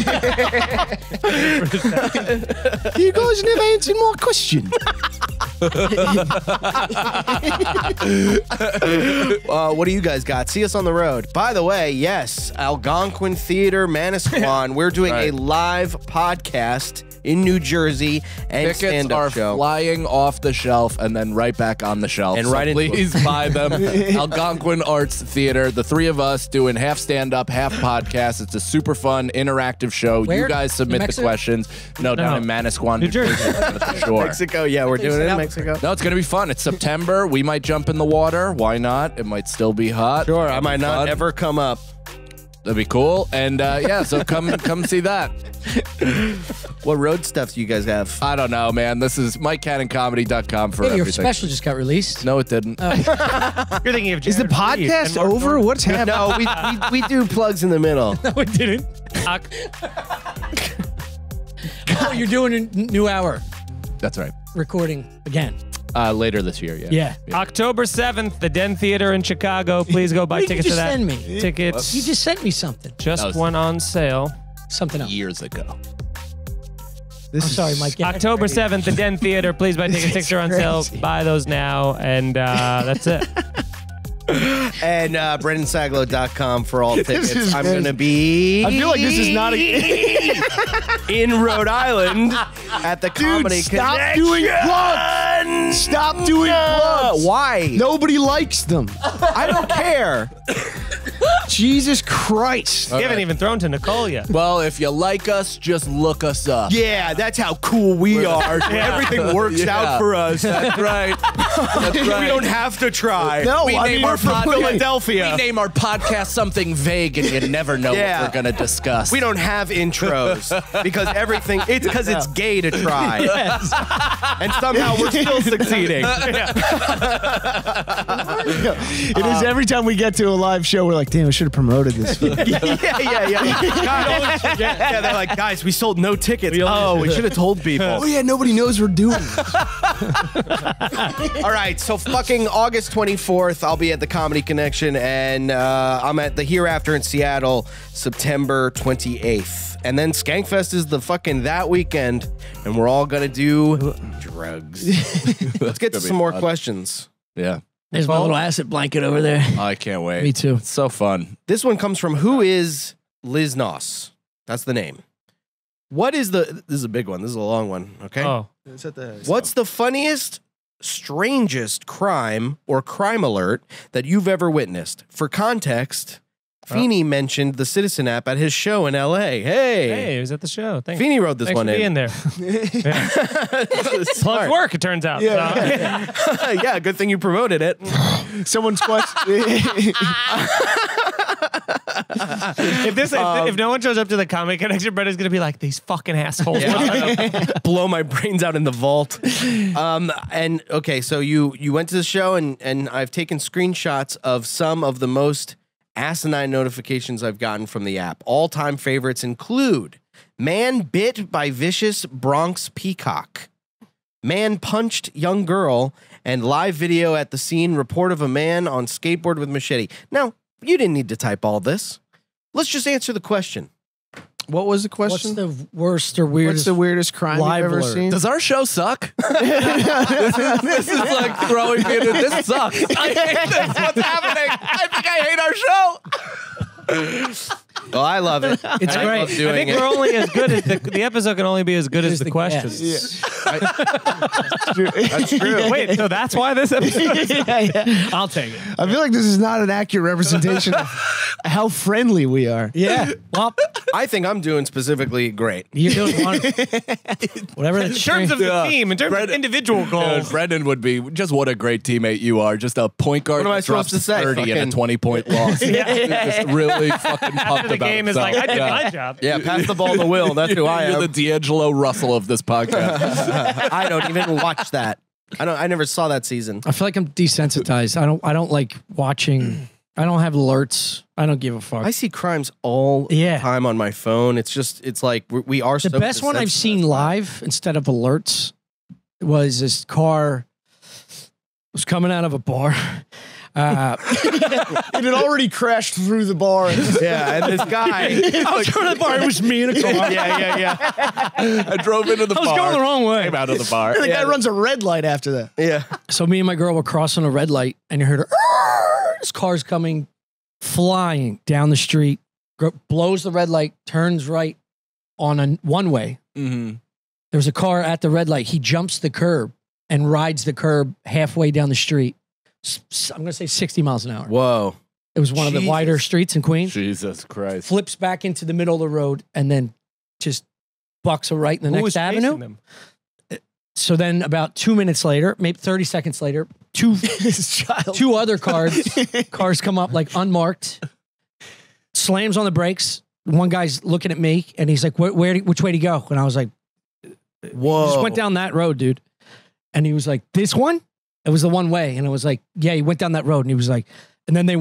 guys never answered my question. What do you guys got? See us on the road. By the way, yes, Algonquin Theater, Manasquan. We're doing a live podcast in New Jersey and stand-up show. Tickets are flying off the shelf and then right back on the shelf. And please buy them. Algonquin Arts Theater. The three of us doing half stand-up, half podcast. It's a super fun, interactive show. Where? You guys submit the questions. No, down in Manasquan, New Jersey. Sure. Mexico, yeah, we're doing it in Mexico. No, it's going to be fun. It's September. We might jump in the water. Why not? It might still be hot. Sure, I might not ever come up. That'd be cool. And yeah, so come see that. What road stuff do you guys have? I don't know, man. This is MikeCannonComedy.com for everything. Your special just got released. No, it didn't. You're thinking of Jared. Is the podcast over? What's happening? No, we do plugs in the middle. No, it didn't. Oh, you're doing a new hour. That's right. Recording again. Later this year, yeah. October 7th, the Den Theater in Chicago. Please go buy tickets to that. Send me tickets. You just sent me something. Just one on sale. Something else. Years ago. I'm sorry, Mike. October 7th, the Den Theater. Please buy tickets. Tickets are on sale. Buy those now, and that's it. And BrendanSagalow.com for all tickets. I'm going to be... I feel like this is not a... in Rhode Island at the Comedy Connection. Stop doing plugs. Stop doing plugs. Why? Nobody likes them. I don't care. Jesus Christ. They haven't even thrown to Nicole yet. Well, if you like us, just look us up. Yeah, that's how cool we are. Everything works out for us. That's right. That's right. We don't have to try. No, we name our podcast something vague and you never know what we're going to discuss. We don't have intros because everything, it's because it's gay to try. Yes. And somehow we're still succeeding. It is every time we get to a live show, we're like, damn, we should have promoted this. God, yeah, they're like, guys, we sold no tickets. Oh, we should have told people. Oh yeah, nobody knows we're doing it. All right, so fucking August 24th, I'll be at the Comedy Connection, and I'm at the Hereafter in Seattle, September 28th. And then Skank Fest is the fucking that weekend, and we're all gonna do drugs. Let's get to some more questions. Yeah. There's my little acid blanket over there. Oh, I can't wait. Me too. It's so fun. This one comes from Who Is Liz Noss? That's the name. What is the... This is a big one. This is a long one, okay? Oh. What's the funniest, strangest crime or crime alert that you've ever witnessed? For context... Feeney mentioned the Citizen app at his show in LA. Hey. Hey, he was at the show. Thanks. Feeney wrote this one in. Thanks for being there. Plus work, it turns out. Yeah, so. Yeah, good thing you promoted it. Someone squats. If no one shows up to the Comedy Connection, Brendan's going to be like, these fucking assholes. Yeah. Blow my brains out in the vault. And okay, so you went to the show, and I've taken screenshots of some of the most asinine notifications I've gotten from the app. All-time favorites include man bit by vicious Bronx peacock, man punched young girl, and live video at the scene report of a man on skateboard with machete. Now, you didn't need to type all this. Let's just answer the question. What was the question? What's the worst or weirdest? What's the weirdest crime you've ever seen? Does our show suck? This is like throwing me into this sucks. I hate this. What's happening? I think I hate our show. Well, I love it. It's great. I think we're only as good as the episode can only be as good as the questions. Yeah. That's true. Wait, so that's why this episode is I'll take it. I feel like this is not an accurate representation of how friendly we are. Yeah. Well, I think I'm doing specifically great. You're doing wonderful. Whatever. In terms of the team, in terms of individual goals. Dude, Brendan would be just what a great teammate you are. Just a point guard that drops 30 in a 20-point loss. Just really fucking pumped. The game is like, I did my job. Yeah, pass the ball to Will. That's who I am. You're the D'Angelo Russell of this podcast. I don't even watch that. I never saw that season. I feel like I'm desensitized. I don't like watching. I don't have alerts. I don't give a fuck. I see crimes all the time on my phone. It's just, it's like we are. The best one I've seen live instead of alerts was this car was coming out of a bar. It had already crashed through the bar. Yeah, and this guy. I was going to the bar. It was me in a car. Yeah. I drove into the bar. I was going the wrong way. Came out of the bar. And the guy runs a red light after that. Yeah. So me and my girl were crossing a red light, and you heard her. This car's coming, flying down the street, blows the red light, turns right on a one way. Mm-hmm. There was a car at the red light. He jumps the curb and rides the curb halfway down the street. I'm going to say 60 miles an hour. Whoa. It was one of the wider streets in Queens. Jesus Christ. Flips back into the middle of the road and then just bucks a right in the next avenue. Them? So then about 2 minutes later, maybe 30 seconds later, two other cars come up like unmarked, slams on the brakes. One guy's looking at me and he's like, which way to go? And I was like, whoa. Just went down that road, dude. And he was like, this one? It was the one way. And I was like, yeah, he went down that road. And he was like, and then they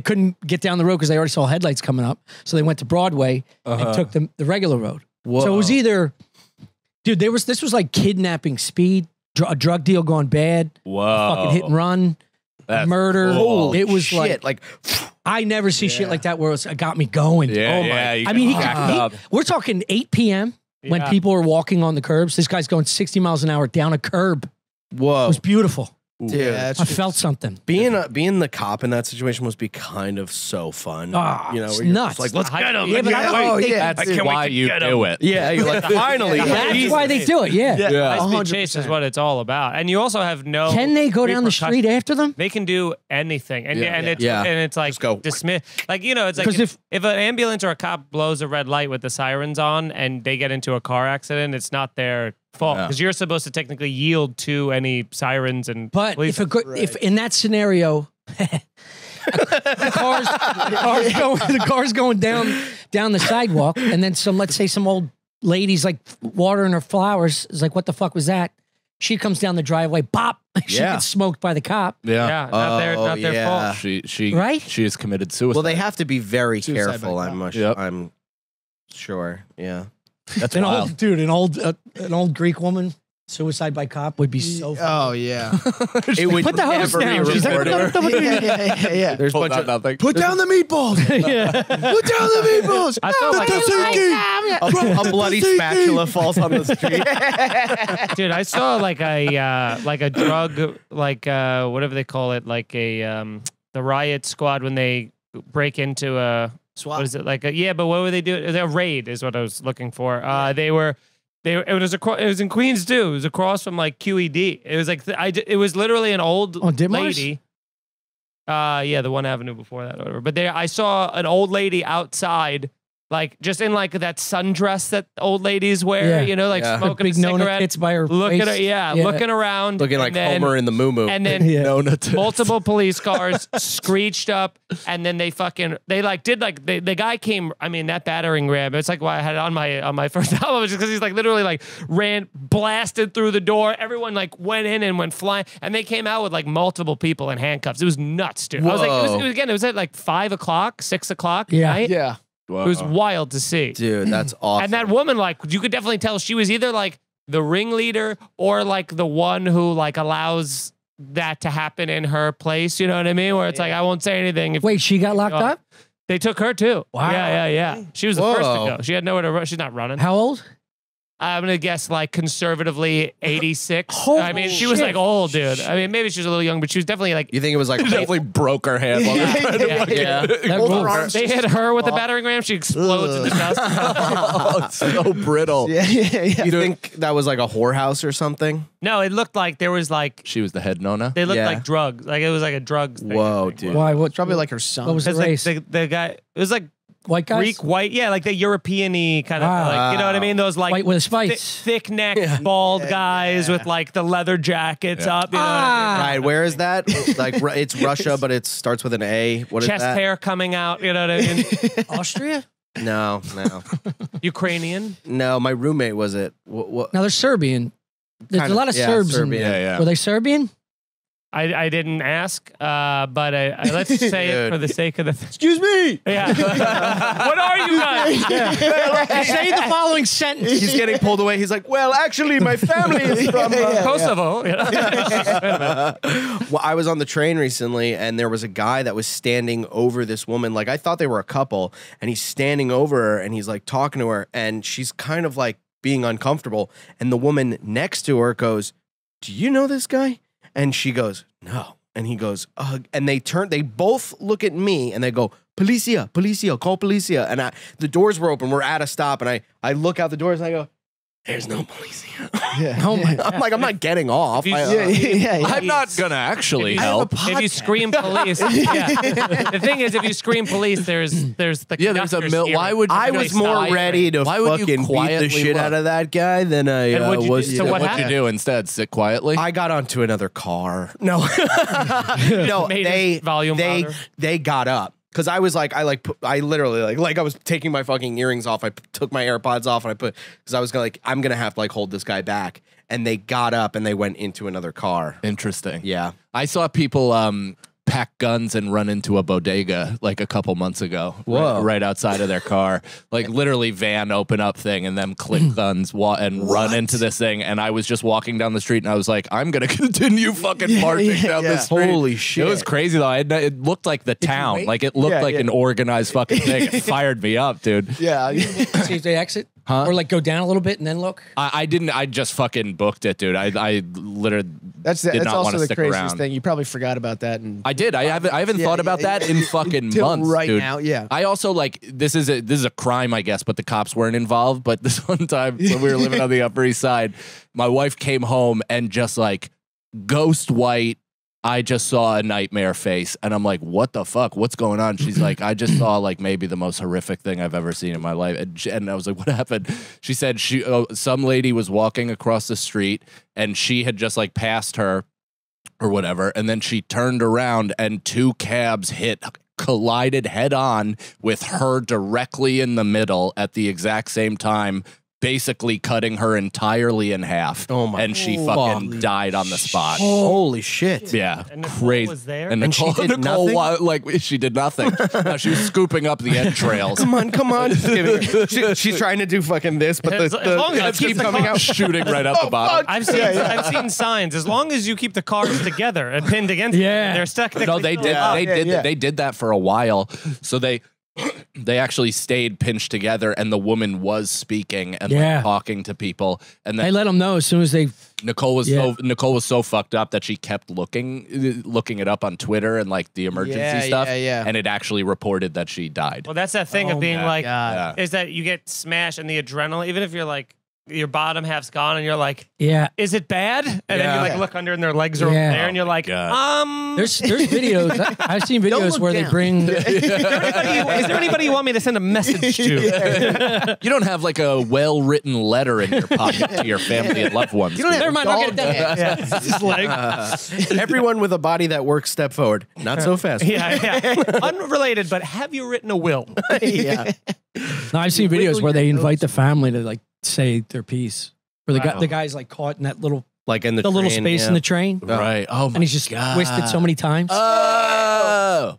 couldn't get down the road because they already saw headlights coming up. So they went to Broadway and took the regular road. Whoa. So it was either, dude, this was like kidnapping speed, a drug deal gone bad, a fucking hit and run, murder. Cool. It was shit. Like I never see shit like that where it got me going. Yeah, oh my. Yeah, I mean, we're talking 8 p.m. when people are walking on the curbs. This guy's going 60 miles an hour down a curb. Whoa. It was beautiful. Dude, I felt something. Being the cop in that situation must be kind of so fun. You know, it's nuts. Like, let's get him. Yeah, that's why you do it. Yeah, you're like, finally. That's why they do it, yeah. High-speed chase is what it's all about. And you also have no... Can they go down the street after them? They can do anything. And it's like dismiss... Like, you know, it's like if an ambulance or a cop blows a red light with the sirens on and they get into a car accident, it's not their... fault because you're supposed to technically yield to any sirens and police. If in that scenario, the car's going down the sidewalk, and then some, let's say, some old lady's like watering her flowers. Is like, what the fuck was that? She comes down the driveway, bop. She gets smoked by the cop. Yeah, not their fault. She right? She has committed suicide. Well, they have to be very careful. I'm sure. Yeah, that's wild. An old Greek woman. Suicide by cop would be so funny. Oh, yeah. It would put the house down. She's like, yeah. There's bunch of nothing. Put down the meatballs. Put down the meatballs. I felt like a bloody spatula falls on the street. Dude, I saw like a drug, whatever they call it, the riot squad when they break into a SWAT. What is it? Yeah, but what were they doing? Their raid is what I was looking for. They were. It was in Queens too. It was across from like QED. It was like it was literally an old lady. Yeah, the one avenue before that, or whatever. But there, I saw an old lady outside, like just in like that sundress that old ladies wear. Yeah. You know, like smoking a cigarette. It's by her face. At her, looking around, looking like Homer in the Moo Moo. And then multiple police cars screeched up, and then they fucking the guy came. I mean, that battering ram. It's like why I had it on my first album, just because he's like literally blasted through the door. Everyone went in and went flying, and they came out with multiple people in handcuffs. It was nuts, dude. Whoa. I was like, it was at 5 o'clock, 6 o'clock. Yeah, night. Yeah. Whoa. It was wild to see. Dude, that's awesome. And that woman, you could definitely tell she was either, the ringleader or, the one who, allows that to happen in her place. You know what I mean? Where it's I won't say anything. If Wait, she got locked up? They took her, too. Wow. Yeah. She was the first to go. She had nowhere to run. She's not running. How old? I'm going to guess, conservatively 86. Holy I mean, she was, old, dude. I mean, maybe she was a little young, but she was definitely, You think it was, She definitely broke her hand. They hit her with a battering ram. She explodes in the dust. Oh, it's so brittle. Yeah. You think that was, a whorehouse or something? No, it looked like there was, She was the head nona? They looked like drugs. It was, a drugs thing. Whoa, dude. Why? What? Probably, her son. What was the race? The guy... It was, white guys? Greek, white, the European-y kind of, you know what I mean? Those, white with a spice. Thick-necked, bald guys with, the leather jackets up. You know what I mean? Right, where is that? It's Russia, but it starts with an A. What is that? Chest hair coming out, you know what I mean? Austria? No. Ukrainian? No, my roommate was it. What? Now, they're Serbian. There's a lot of Serbs Serbian. Were they Serbian? I didn't ask, but I let's say it for the sake of the... Excuse me! Yeah. What are you guys? Yeah. Say the following sentence. He's getting pulled away. He's like, well, actually, my family is from Kosovo. Yeah. Well, I was on the train recently, and there was a guy that was standing over this woman. I thought they were a couple, and he's standing over her, and he's, talking to her, and she's kind of, being uncomfortable. And the woman next to her goes, do you know this guy? And she goes, no. And he goes, ugh. And they both look at me and they go, policia, policia, call policia. And the doors were open. We're at a stop. And I look out the doors and I go, there's no policia. Yeah. Oh my God. I'm not getting off. I'm not going to actually help. If you scream police. The thing is, if you scream police, there's the I was more ready to fucking beat the shit out of that guy than I was. So what did you do instead? Sit quietly? I got onto another car. No. No, they got up. Cause I was I literally I was taking my fucking earrings off. I took my AirPods off and I put, cause I was I'm going to have to hold this guy back. And they got up and they went into another car. Interesting. Yeah. I saw people, pack guns and run into a bodega a couple months ago. Whoa. Right outside of their car. Literally van open up thing and them click guns and run into this thing. And I was just walking down the street and I was like, I'm going to continue fucking marching down the street. Holy shit. It was crazy though. It looked like the town. It looked an organized fucking thing. It fired me up, dude. Yeah. See if they exit. Huh? Or go down a little bit and then look. I didn't. I just fucking booked it, dude. I literally did not want to stick around. That's also the craziest thing. You probably forgot about that. And I did. I haven't thought about that in fucking months, right now, yeah. I also this is a crime, I guess, but the cops weren't involved. But this one time when we were living on the Upper East Side, my wife came home and just ghost white. I just saw a nightmare face and I'm like, what the fuck? What's going on? She's like, I just saw maybe the most horrific thing I've ever seen in my life. And I was like, what happened? She said some lady was walking across the street and she had just passed her or whatever. And then she turned around and two cabs collided head on with her directly in the middle at the exact same time. basically cutting her entirely in half. Oh my! And she fucking died on the spot. Holy shit! Yeah, and crazy. Was there? And Nicole like she did nothing. No, she was scooping up the entrails. Come on, come on! she's trying to do fucking this, but the keep coming out, shooting right out the bottom. I've seen I've seen signs. As long as you keep the cars together and pinned against, them, they're stuck. No, they did. They did that for a while. So they actually stayed pinched together, and the woman was speaking and like, talking to people. And then they let them know as soon as they. Nicole was so fucked up that she kept looking it up on Twitter and like the emergency stuff. Yeah, yeah. And it actually reported that she died. Well, that's that thing of being like, is that you get smashed and the adrenaline, even if you're like. Your bottom half's gone, and you're like, "Yeah, is it bad?" And then you like look under, and their legs are there, and you're like, "There's videos. I've seen videos where they bring." Is there anybody you want me to send a message to? You don't have like a well-written letter in your pocket to your family and loved ones. You don't have everyone with a body that works. Step forward. Not so fast. Unrelated, but have you written a will? No, I've seen videos where they invite the family to like. Say their piece. Or the guy's like caught in that little little space in the train. Right. Oh my. And he's just twisted so many times. Oh.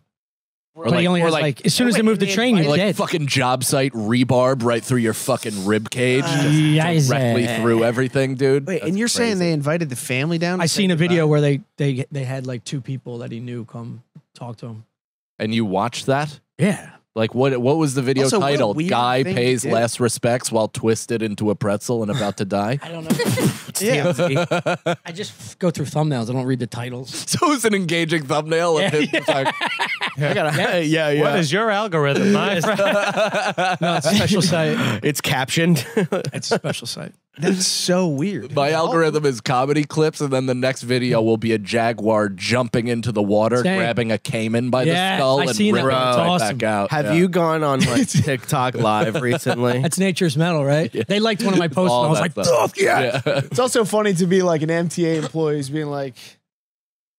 But like, he only has like as soon as they move the train, you're like dead. Fucking job site rebarb right through your fucking rib cage, directly through everything, dude. Wait, and you're saying they invited the family down? I seen a video where they had like two people that he knew come talk to him. And you watched that? Yeah. Like what was the video titled? Guy pays last respects while twisted into a pretzel and about to die? I don't know. TMZ. I just go through thumbnails. I don't read the titles. So it's an engaging thumbnail. What is your algorithm? No, it's a special site. It's captioned. It's a special site. That's so weird. My algorithm is comedy clips, and then the next video will be a jaguar jumping into the water, grabbing a caiman by the skull, and ripping it back out. Have you gone on like TikTok Live recently? That's Nature's Metal, right? They liked one of my posts, and I was like, fuck yeah. It's also funny to be like an MTA employee being like,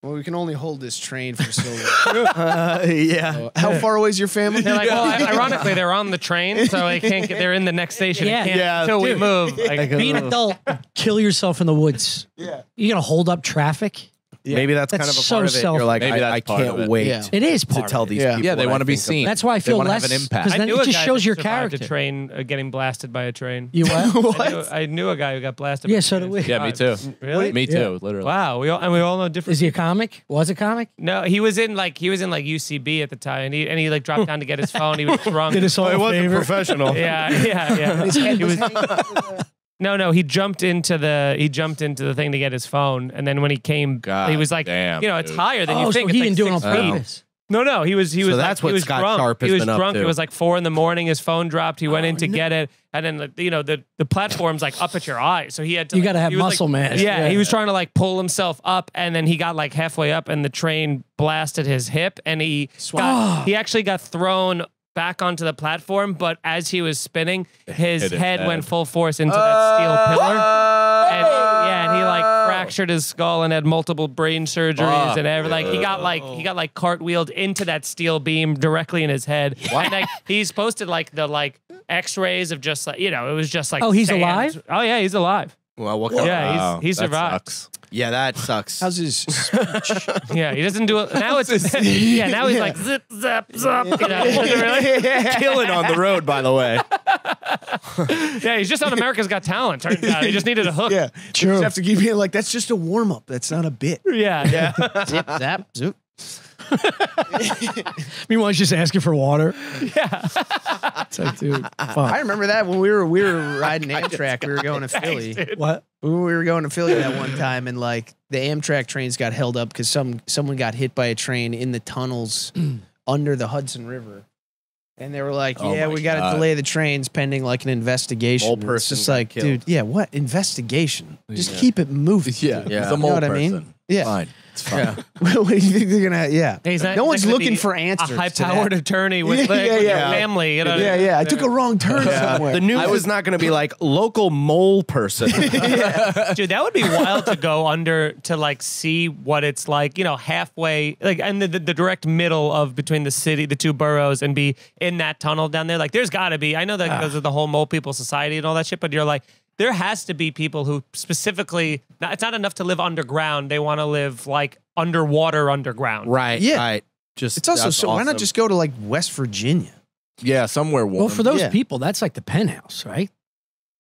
well, we can only hold this train for so long. How far away is your family? They're like, well, ironically, they're on the train, so they can't get. They're in the next station. Until we move. Like, be an adult. Kill yourself in the woods. Yeah, you're gonna hold up traffic. Yeah. Maybe that's kind of a part of it. You're like, I can't wait. It is part to tell these people. Yeah, they want to be seen. That's why I feel less. Have an impact. Then it just shows your character. A train getting blasted by a train. You what? I knew a guy who got blasted. Yeah, so did we. Yeah, me too. Really? Me too. Literally. Wow. We all know different. Is he a comic? Was a comic? No, he was in like UCB at the time, and he like dropped down to get his phone. He was drunk. Did his whole favor. He wasn't professional. Yeah. He was. No, he jumped into the thing to get his phone, and then when he came, he was like, damn, you know, it's higher than you think. So he didn't do it on purpose. No, he was. So that's what Scott Sharp has been up to. He was drunk. It was like 4 in the morning. His phone dropped. He went in to get it, and then you know the platform's like up at your eyes, so he had to. You got to have muscle, man. Yeah, he was trying to like pull himself up, and then he got like halfway up, and the train blasted his hip, and he actually got thrown back onto the platform, but as he was spinning, his head went full force into that steel pillar. And he like fractured his skull and had multiple brain surgeries and everything. Like he got like cartwheeled into that steel beam directly in his head. What? And like he's posted like the X-rays of just like, you know, it was just like he's alive? Oh yeah, he's alive. Well, he survived. Sucks. Yeah, that sucks. How's his speech? Yeah, he doesn't do it. Now it's now he's like zip, zap, zap. You know? Killing on the road, by the way. Yeah, he's just on America's Got Talent. Turns out he just needed a hook. Yeah, true. You just have to keep being like, that's just a warm up. That's not a bit. Yeah. Zip, zap, zoop. Meanwhile, he's just asking for water. Yeah. It's like, dude, I remember that when we were riding Amtrak. We were going to Philly. What? We were going to Philly that one time, and like the Amtrak trains got held up because someone got hit by a train in the tunnels under the Hudson River. And they were like, yeah, we got to delay the trains pending like an investigation. It's just like, dude, what? Investigation? Just keep it moving. Yeah. You know what I mean? Yeah. Fine. It's fine. Yeah. What do you think they're gonna? Yeah. Hey, no one's looking for answers. A high-powered attorney with, with your family. You know? Yeah. I took a wrong turn somewhere. I was not gonna be like local mole person. Dude, that would be wild to go under to like see what it's like. You know, halfway like and the direct middle of between the city, the two boroughs, and be in that tunnel down there. Like, there's got to be. I know that because of the whole mole people society and all that shit. But you're like. There has to be people who specifically, it's not enough to live underground. They want to live like underwater underground. Right. Yeah. Right. Just, it's also, so awesome. Why not just go to like West Virginia? Yeah. Somewhere warm. Well, for those people, that's like the penthouse, right?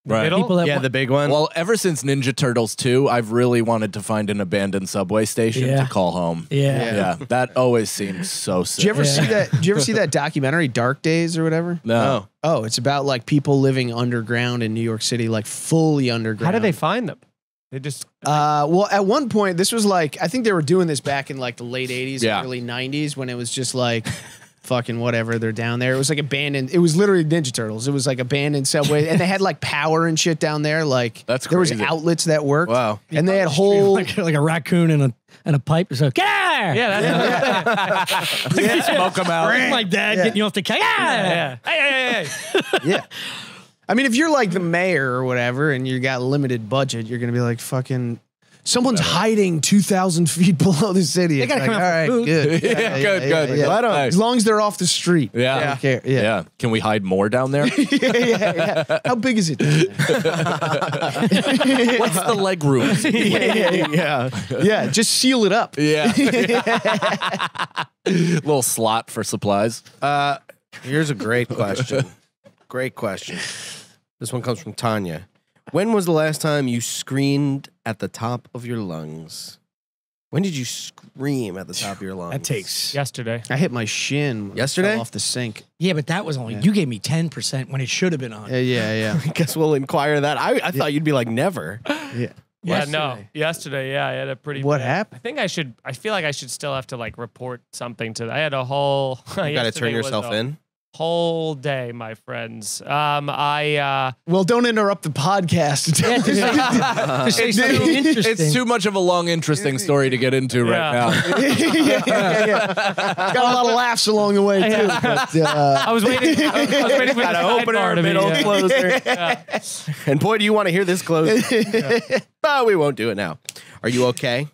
Right. Yeah, the big one. Well, ever since Ninja Turtles 2, I've really wanted to find an abandoned subway station to call home. Yeah. That always seems so sick. Did you ever see that? Did you ever see that documentary, Dark Days or whatever? No. Oh, it's about like people living underground in New York City, like fully underground. How do they find them? They just well, at one point, this was like, I think they were doing this back in like the late 80s, early 90s, when it was just like fucking whatever, they're down there. It was like abandoned. It was literally Ninja Turtles. It was like abandoned subway, and they had like power and shit down there. Like there was outlets that worked. Wow, and they had whole like a raccoon and a pipe. So get out of there! Smoke them out. Bring my dad getting you off the couch. Yeah. I mean, if you're like the mayor or whatever, and you got limited budget, you're gonna be like fucking. Someone's hiding 2,000 feet below the city. They gotta like, come out. All right, good. Yeah, good. Yeah. As long as they're off the street. Yeah. Yeah. Can we hide more down there? How big is it? What's the leg room? Just seal it up. Little slot for supplies. Here's a great question. Great question. This one comes from Tanya. When was the last time you screamed at the top of your lungs? When did you scream at the top of your lungs? That takes... Yesterday. I hit my shin when I fell off the sink. Yeah, but that was only... Yeah. You gave me 10% when it should have been on. Yeah. I guess we'll inquire that. I thought you'd be like, never. Yesterday, yeah, I had a pretty... What happened? I think I should... I feel like I should still have to, like, report something to... I had a whole... You got to turn yourself in? Whole day, my friends. Well, don't interrupt the podcast. It's too much of a long, interesting story to get into right now. Got a lot of laughs along the way too. But, I was waiting. I was waiting for the opener, middle closer. And boy, do you want to hear this closer? But we won't do it now. Are you okay?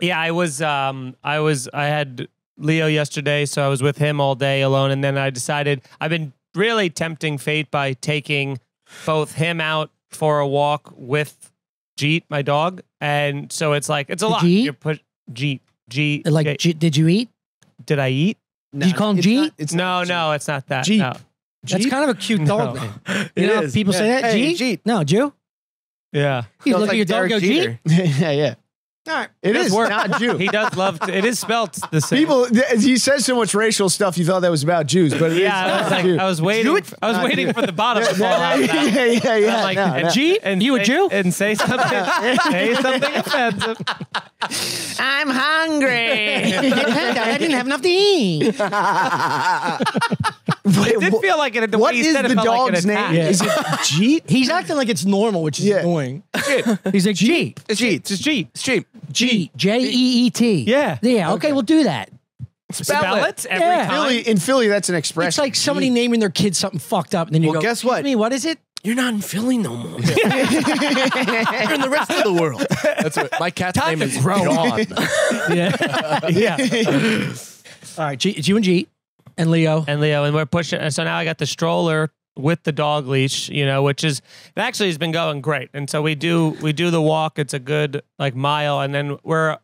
Yeah, I was. I had Leo yesterday, so I was with him all day alone, and then I decided I've been really tempting fate by taking both him out for a walk with Jeet, my dog, and so it's like it's a lot. You put Jeet. Like, did you eat? Did I eat? No, did you call him Jeet? No, it's not that. Jeep. No. That's kind of a cute dog name. You know, people say that. Hey, Jeet. No, Jew. Yeah. You look at your dog, go Jeet. Yeah. Nah, it is not Jew. He does love to, it is spelt the same. People, he says so much racial stuff. You thought that was about Jews, but it is not Jew. I was waiting. I was waiting for the bottom to fall out. Yeah. Like, Jeet, and you a Jew, and say something, say something offensive. I'm hungry. I didn't have enough to eat. It did feel like it. What is the dog's name? Is it Jeep? He's acting like it's normal, which is annoying. He's like, Jeep. It's Jeep. It's Jeep. Jeet. Yeah. Yeah, okay, we'll do that. Spell it every time. In Philly, that's an expression. It's like somebody naming their kid something fucked up, and then you go, guess what? What is it? You're not in Philly no more. You're in the rest of the world. That's what my cat's name is. John. All right, you and Jeet. And Leo. And we're pushing. And so now I got the stroller with the dog leash, you know, which is, it actually has been going great. And so we do the walk. It's a good like mile. And then we're,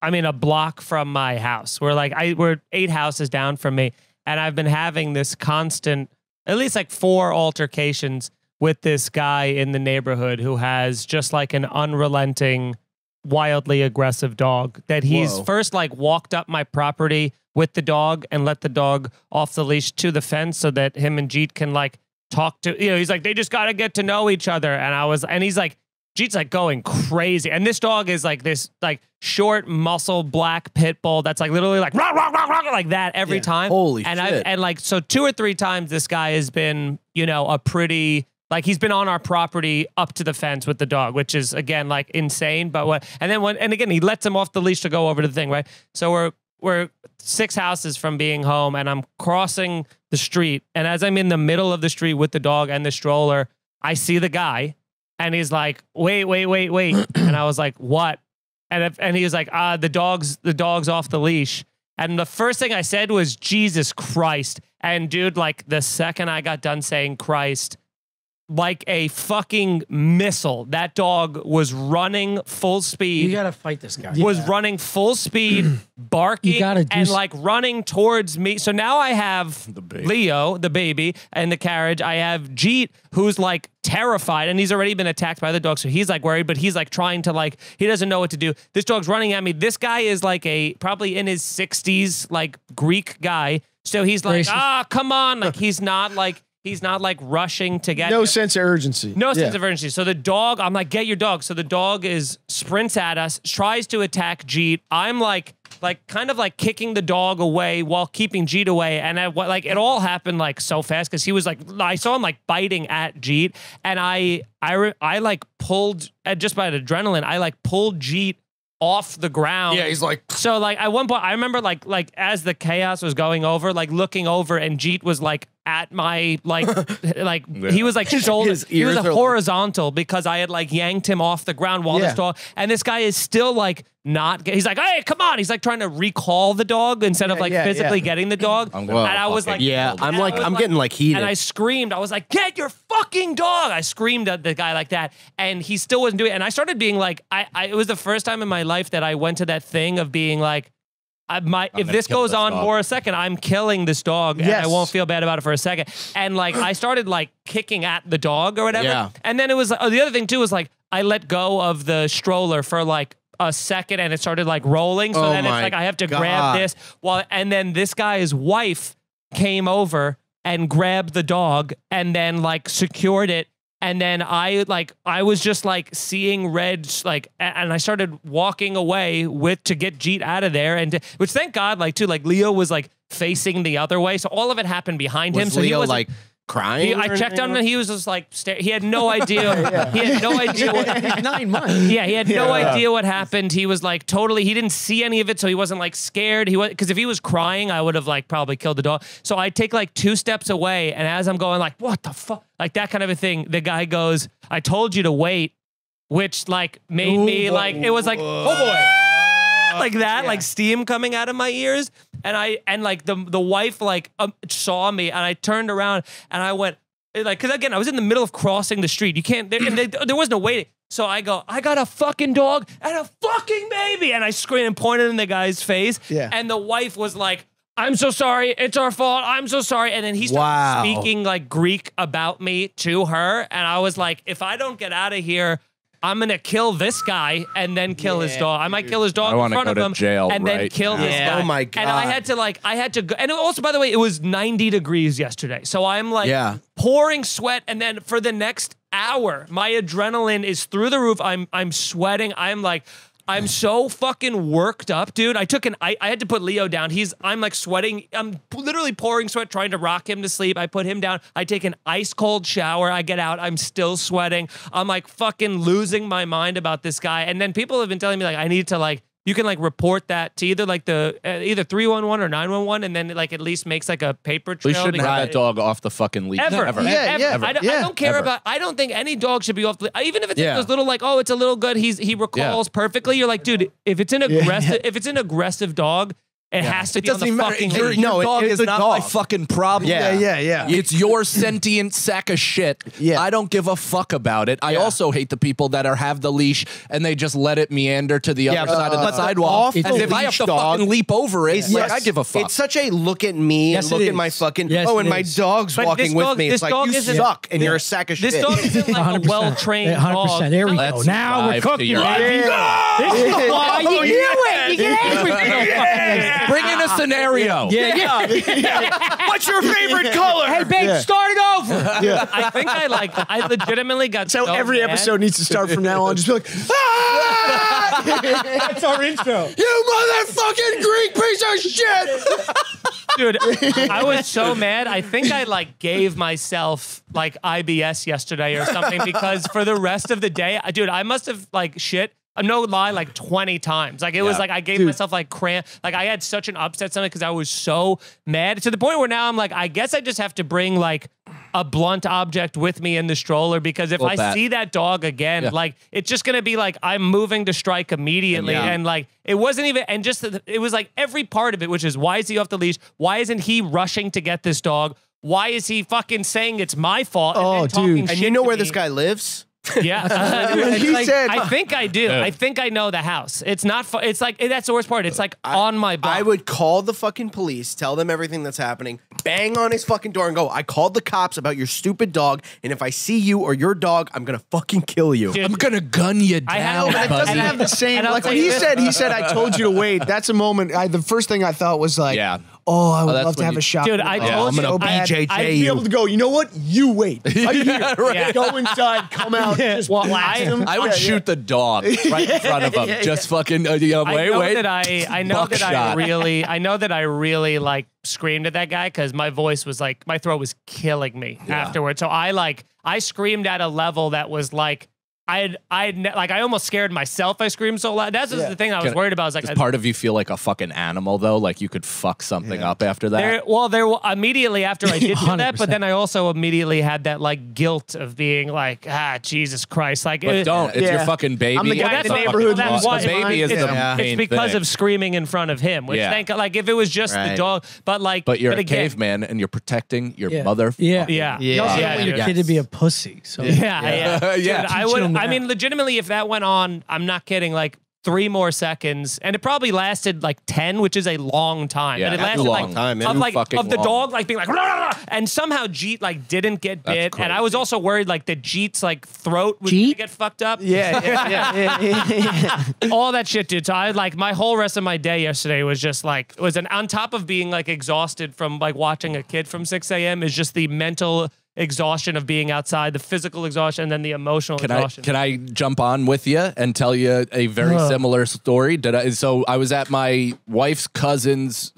I mean, a block from my house. We're like, we're 8 houses down from me. And I've been having this constant, at least like 4 altercations with this guy in the neighborhood who has just like an unrelenting, wildly aggressive dog that he's first like walked up my property with the dog and let the dog off the leash to the fence so that him and Jeet can like talk to, you know, he's like, they just got to get to know each other. And he's like, Jeet's like going crazy. And this dog is like this, like short muscle black pit bull. That's like literally like, rah, rah, rah, rah, like that every time. Holy shit. And like, so 2 or 3 times this guy has been, you know, a pretty Like, he's been on our property up to the fence with the dog, which is, again, like, insane. But what, and then when, and again, he lets him off the leash to go over to the thing, right? So we're 6 houses from being home, and I'm crossing the street. And as I'm in the middle of the street with the dog and the stroller, I see the guy, and he's like, wait, wait, wait, wait. And I was like, what? And he was like, the dog's off the leash. And the first thing I said was, Jesus Christ. And dude, like, the second I got done saying Christ, like a fucking missile, that dog was running full speed. You gotta fight this guy. Was running full speed, barking, and like running towards me. So now I have Leo, the baby, in the carriage. I have Jeet, who's like terrified, and he's already been attacked by the dog, so he's like worried, but he's like trying to, like, he doesn't know what to do. This dog's running at me. This guy is like a, probably in his 60s, like Greek guy. So he's like, ah, come on. Like, he's not like, he's not like rushing to get him. Sense of urgency. No sense of urgency. So the dog, I'm like, get your dog. So the dog is sprints at us, tries to attack Jeet. I'm like kind of like kicking the dog away while keeping Jeet away. And I, like, it all happened like so fast, because he was like, I saw him like biting at Jeet, and I like pulled, just by the adrenaline, I like pulled Jeet off the ground. Yeah, he's like, so like at one point I remember like as the chaos was going over, like looking over, and Jeet was like at my like he was like shoulders. He was a horizontal, because I had like yanked him off the ground while this dog, and this guy is still like not, he's like, hey, come on. He's like trying to recall the dog instead of like physically getting the dog. And I was like, yeah, I'm like, I'm getting like heated. And I screamed, I was like, get your fucking dog. I screamed at the guy like that, and he still wasn't doing it. And I started being like, it was the first time in my life that I went to that thing of being like, if this goes on for a second, I'm killing this dog, and I won't feel bad about it for a second. And like, I started like kicking at the dog or whatever. And then it was, the other thing too was like, I let go of the stroller for like a second, and it started like rolling. So then it's like, I have to grab this. And then this guy's wife came over and grabbed the dog, and then like secured it. And then I was just like seeing red, like, and I started walking away to get Jeet out of there. And which, thank God, like, too, like Leo was like facing the other way. So all of it happened behind him. So Leo, he was like crying. I checked on him, and he was just like, he had no idea. He had no idea. What, 9 months. Yeah. He had no idea what happened. He was like totally, he didn't see any of it. So he wasn't like scared. He was, because if he was crying, I would have like probably killed the dog. So I take like 2 steps away. And as I'm going like, what the fuck? Like that kind of a thing. The guy goes, I told you to wait, which like made me like, it was like, oh boy, like that, like steam coming out of my ears. And like the wife like saw me, and I turned around, and I went like, cause again, I was in the middle of crossing the street. You can't, there was no waiting. So I go, I got a fucking dog and a fucking baby. And I screamed and pointed in the guy's face. Yeah. And the wife was like, I'm so sorry. It's our fault. I'm so sorry. And then he started speaking like Greek about me to her. And I was like, if I don't get out of here, I'm going to kill this guy and then kill his dog. I might kill his dog in front of him and then kill this guy. Oh my God. And I had to like, I had to go. And also, by the way, it was 90 degrees yesterday. So I'm like pouring sweat. And then for the next hour, my adrenaline is through the roof. I'm sweating. I'm like, I'm so fucking worked up, dude. I had to put Leo down. I'm like sweating. I'm literally pouring sweat, trying to rock him to sleep. I put him down. I take an ice cold shower. I get out. I'm still sweating. I'm like fucking losing my mind about this guy. And then people have been telling me like, I need to like, you can like report that to either like the, either 311 or 911. And then it like at least makes like a paper trail. We shouldn't have a dog off the fucking leash. Ever. Yeah, ever. I don't care about, I don't think any dog should be off the leash. Even if it's those little like, oh, it's a little good. He recalls perfectly. You're like, dude, if it's an aggressive, if it's an aggressive dog, it has to be on the fucking leash. No, your dog is not my fucking problem. It's your sentient sack of shit. I don't give a fuck about it. I also hate the people that have the leash and they just let it meander to the other side of the sidewalk. And if I have to fucking leap over it, like, I give a fuck. It's such a look at me and look at my fucking, oh, and my dog's walking with me. It's like, you suck and you're a sack of shit. This dog isn't like a well-trained dog. There we go. Now we're cooking. You knew it. You get everything. Bring in a scenario. What's your favorite color? Hey, babe, start it over. I think I legitimately got so every episode needs to start from now on. Just be like, ah! That's our intro. You motherfucking Greek piece of shit! Dude, I was so mad. I think I like gave myself like IBS yesterday or something, because for the rest of the day, dude, I must have like shit. No lie, like 20 times. Like it was like I gave myself like cramp. Like I had such an upset stomach because I was so mad, to the point where now I'm like, I guess I just have to bring like a blunt object with me in the stroller, because if I see that dog again, like it's just gonna be like I'm moving to strike immediately. And like it wasn't even, and just it was like every part of it, which is why is he off the leash? Why isn't he rushing to get this dog? Why is he fucking saying it's my fault? And then talking shit. And you know where this guy lives? Yeah, he like, said, I think I do. I think I know the house. It's not. It's like that's the worst part. It's like on my body. I would call the fucking police, tell them everything that's happening, bang on his fucking door, and go, I called the cops about your stupid dog, and if I see you or your dog, I'm gonna fucking kill you. Dude, I'm gonna gun you down. I have, but it doesn't have the same. Like when he said, I told you to wait. That's a moment. The first thing I thought was like, oh, I would love to have a shot. Dude, I told you, I'd be able to go, you know what? You wait. I'm here. Go inside, come out, just blast him. I would shoot the dog right in front of him. Just fucking, wait. I know that I really like screamed at that guy, because my voice was like, my throat was killing me afterwards. So I screamed at a level that was like, I almost scared myself. I screamed so loud. That's the thing I was worried about. I was like, does part of you feel like a fucking animal though? Like you could fuck something up after that? Well, immediately after I did do that, but then I also immediately had that like guilt of being like, ah, Jesus Christ. Like, but don't. It's your fucking baby. I'm the guy in the neighborhood. The baby is the main thing. It's because of screaming in front of him, which thank God, like if it was just the dog, but like. But you're a caveman and you're protecting your mother. You also don't want your kid to be a pussy. I mean, legitimately, if that went on, I'm not kidding, like 3 more seconds, and it probably lasted like 10, which is a long time. Yeah, and it lasted like time. Of the dog like being like, rah, rah, rah, and somehow Jeet like didn't get bit, and I was also worried like the Jeet's like throat would get fucked up. Yeah. All that shit, dude. So I like my whole rest of my day yesterday was just like on top of being like exhausted from like watching a kid from 6 a.m. is just the mental exhaustion of being outside, the physical exhaustion, and then the emotional exhaustion. Can I jump on with you and tell you a very similar story? So I was at my wife's cousin's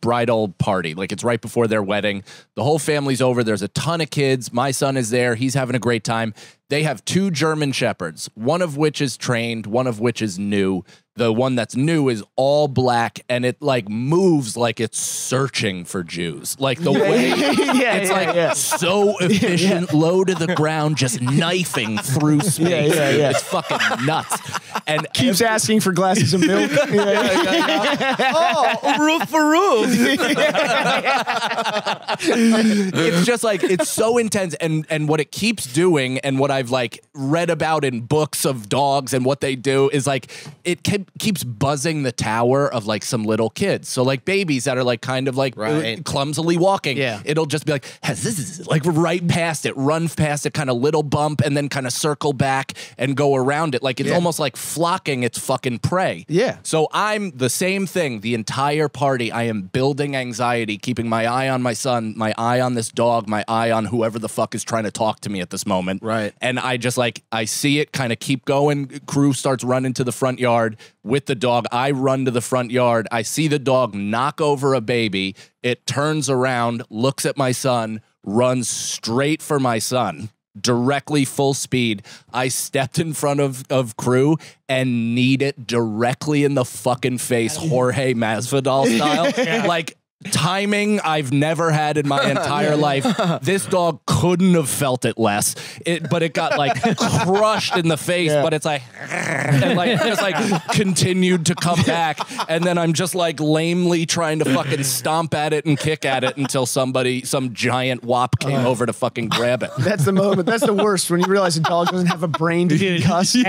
bridal party. Like it's right before their wedding. The whole family's over. There's a ton of kids. My son is there. He's having a great time. They have 2 German Shepherds, one of which is trained, one of which is new. The one that's new is all black, and it like moves like it's searching for Jews. Like the way it's like so efficient, low to the ground, just knifing through space. It's fucking nuts. And keeps asking for glasses of milk. Oh, roof for roof. It's just like, it's so intense. And what it keeps doing, and what I've like read about in books of dogs and what they do, is like, it can keeps buzzing the tower of like some little kids. So like babies that are like kind of like clumsily walking. Yeah. It'll just be like, like right past it, run past it, kind of little bump, and then kind of circle back and go around it. Like it's almost like flocking its fucking prey. Yeah. So I'm the same thing. The entire party, I am building anxiety, keeping my eye on my son, my eye on this dog, my eye on whoever the fuck is trying to talk to me at this moment. Right. And I just like, I see it kind of keep going. Crew starts running to the front yard with the dog. I run to the front yard. I see the dog knock over a baby. It turns around, looks at my son, runs straight for my son, directly full speed. I stepped in front of Crew and kneed it directly in the fucking face, Jorge Masvidal style. Like, timing I've never had in my entire life. This dog couldn't have felt it less. But it got like crushed in the face, but it's like, and like just like continued to come back. And then I'm just like lamely trying to fucking stomp at it and kick at it until somebody, some giant wop came over to fucking grab it. That's the moment. That's the worst, when you realize a dog doesn't have a brain to cuss. Like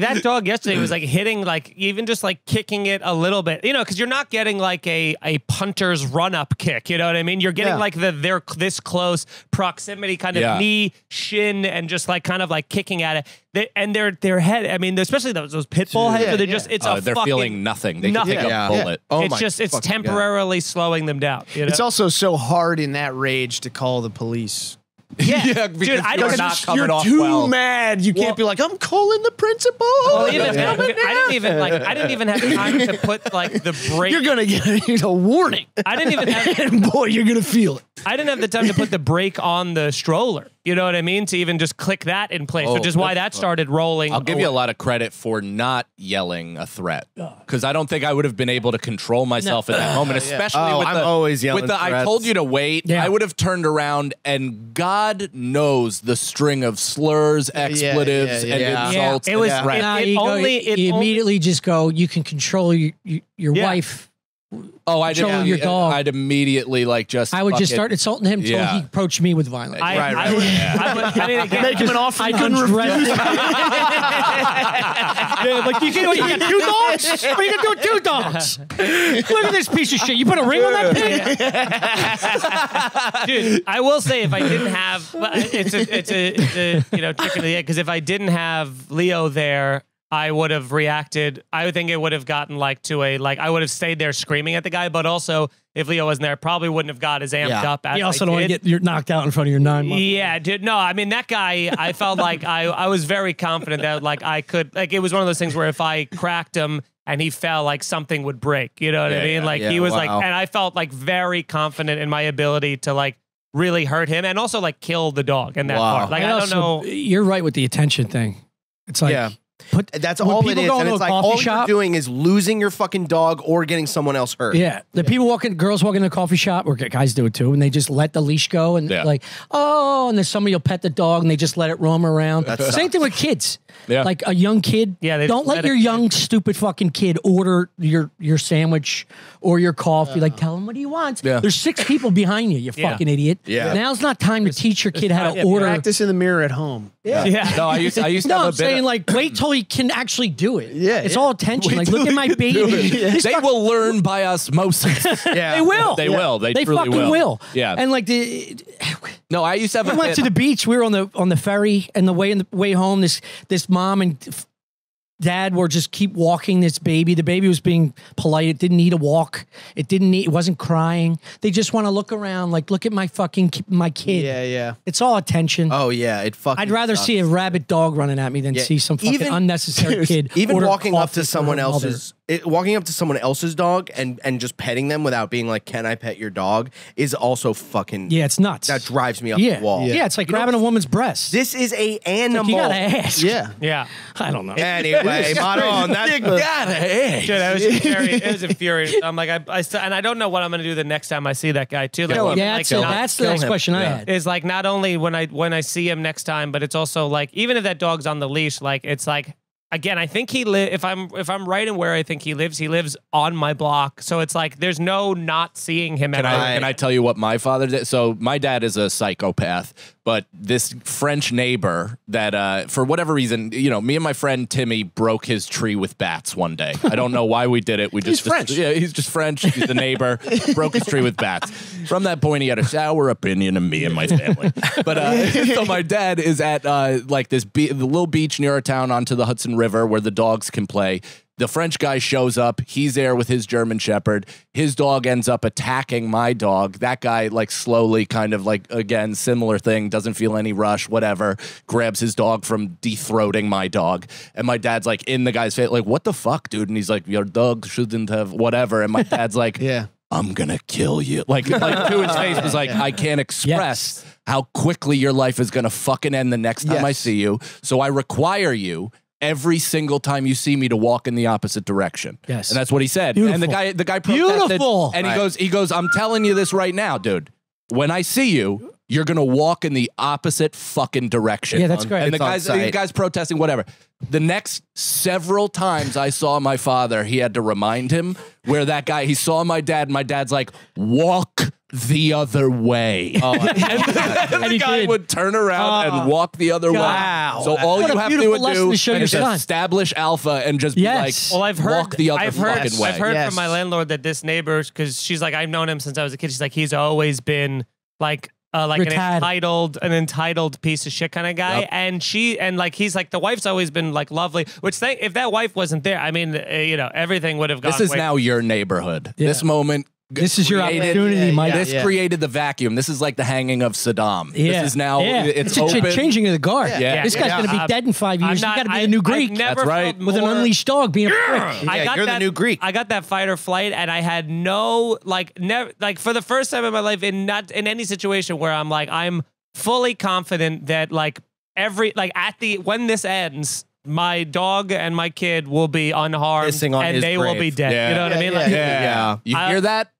that dog yesterday was like hitting, like even just like kicking it a little bit, you know, because you're not getting like a punter's run-up kick, you know what I mean? You're getting like they're this close proximity kind of knee, shin, and just like kind of like kicking at it. And their head, I mean, especially those pit bull heads, they're just, it's a they're fucking feeling nothing. They can take a bullet. Oh, it's just, it's temporarily slowing them down. You know? It's also so hard in that rage to call the police. Yeah, yeah, dude, you're too mad. You can't be like, I'm calling the principal. Well, I didn't even have time to put like the brake. You're gonna get a warning. I didn't even have, and boy, you're gonna feel it. I didn't have the time to put the brake on the stroller. You know what I mean? To even just click that in place, which is why that started rolling. I'll give you a lot of credit for not yelling a threat, because I don't think I would have been able to control myself at that moment, especially with the I told you to wait. Yeah. I would have turned around and God knows the string of slurs, expletives, and insults. Yeah. It was you immediately just go. You can control your wife. Oh, I didn't. Your dog. I'd immediately like just. I would just start insulting him until he approached me with violence. I would make him an offer. I couldn't refuse. Yeah, like you can. You got two dogs. You can do two dogs. Look at this piece of shit. You put a ring on that pig. Dude, I will say if I didn't have, it's a you know, chicken of the egg, because if I didn't have Leo there, I would have reacted. I think it would have gotten like to a, like, I would have stayed there screaming at the guy, but also if Leo wasn't there, I probably wouldn't have got as amped up as I did. You also don't want to get knocked out in front of your 9-month-old. Yeah, dude. No, I mean, that guy, I felt like I was very confident that like I could, like it was one of those things where if I cracked him and he fell, like something would break. You know what I mean? Like he was like, and I felt like very confident in my ability to like really hurt him and also like kill the dog in that part. Like, and I don't know. You're right with the attention thing. It's like, but that's all it is, and it's like all you're doing is losing your fucking dog or getting someone else hurt. Yeah, the people walking, girls walking in a coffee shop, or guys do it too, and they just let the leash go, and like, oh, and then somebody will pet the dog, and they just let it roam around. Same thing with kids, like a young kid. Yeah, don't let your young stupid fucking kid order your sandwich or your coffee. Like, tell him what he wants. Yeah. There's 6 people behind you, you fucking idiot. Yeah, now's not time to teach your kid how to order. Practice in the mirror at home. Yeah. No, I used to have a bit. No, I'm saying like, wait till he can actually do it. Yeah, it's all attention. Wait, like, look at my baby. They will learn by osmosis. Yeah, they will. They will. They truly will. Yeah, and like the. No, I used to have. We went to the beach. We were on the ferry, and the way home, this mom and dad were just keep walking this baby. The baby was being polite. It didn't need a walk. It wasn't crying. They just want to look around, like, look at my fucking my kid. Yeah, yeah. It's all attention. Oh yeah, it fucking. I'd rather see a rabid dog running at me than see some fucking unnecessary kid. Even walking up to someone else's. Walking up to someone else's dog and just petting them without being like, can I pet your dog, is also fucking... Yeah, it's nuts. That drives me up the wall. Yeah, it's like grabbing a woman's breast. This is an animal. Like, you gotta ask. Yeah. Yeah. I don't know. Anyway, on that. You gotta ask. Dude, it was infuriating. I'm like, and I don't know what I'm gonna do the next time I see that guy too. Like, that's the next question I had. Is like, not only when I see him next time, but it's also like, even if that dog's on the leash, like, it's like... Again, I think he lives, if I'm right in where I think he lives on my block. So it's like, there's no not seeing him at all. Can I tell you what my father did? So my dad is a psychopath, but this French neighbor that, for whatever reason, you know, me and my friend Timmy broke his tree with bats one day. I don't know why we did it. We just, French. Yeah, he's just French. He's the neighbor, broke his tree with bats. From that point, he had a sour opinion of me and my family. But so my dad is at like this the little beach near our town onto the Hudson River where the dogs can play. The French guy shows up. He's there with his German Shepherd. His dog ends up attacking my dog. That guy, like, slowly kind of like, again, similar thing, doesn't feel any rush, whatever, grabs his dog from dethroating my dog. And my dad's like in the guy's face, like, what the fuck, dude? And he's like, your dog shouldn't have whatever. And my dad's like, yeah, I'm gonna kill you. Like to his face was like, I can't express how quickly your life is gonna fucking end the next time I see you. So I require you every single time you see me to walk in the opposite direction. Yes. And that's what he said. Beautiful. And the guy protested. Beautiful. And he goes, I'm telling you this right now, dude. When I see you, you're going to walk in the opposite fucking direction. Yeah, that's great. And the guy's protesting, whatever. The next several times I saw my father, he had to remind him where that guy, he saw my dad, and my dad's like, walk the other way. Oh, and the guy would turn around and walk the other way. So all you have to do is establish alpha and just be like, well, walk the other fucking way. I've heard from my landlord that this neighbor, because she's like, I've known him since I was a kid. She's like, he's always been like an entitled piece of shit kind of guy. Yep. And he's like, the wife's always been like lovely, which if that wife wasn't there, I mean, you know, everything would have gone. This is now your neighborhood. Yeah. This moment This is your opportunity, Mike. This created the vacuum. This is like the hanging of Saddam. Yeah. This is now, it's open. A changing of the guard. Yeah. Yeah. This guy's going to be dead in 5 years. Not, you got to be the new Greek. That's right. With an unleashed dog being a prick. Yeah, you're the new Greek. I got that fight or flight, and I had no, like for the first time in my life, not in any situation where I'm like, I'm fully confident that when this ends, my dog and my kid will be unharmed and they will be dead. Yeah. You know what I mean? You hear that?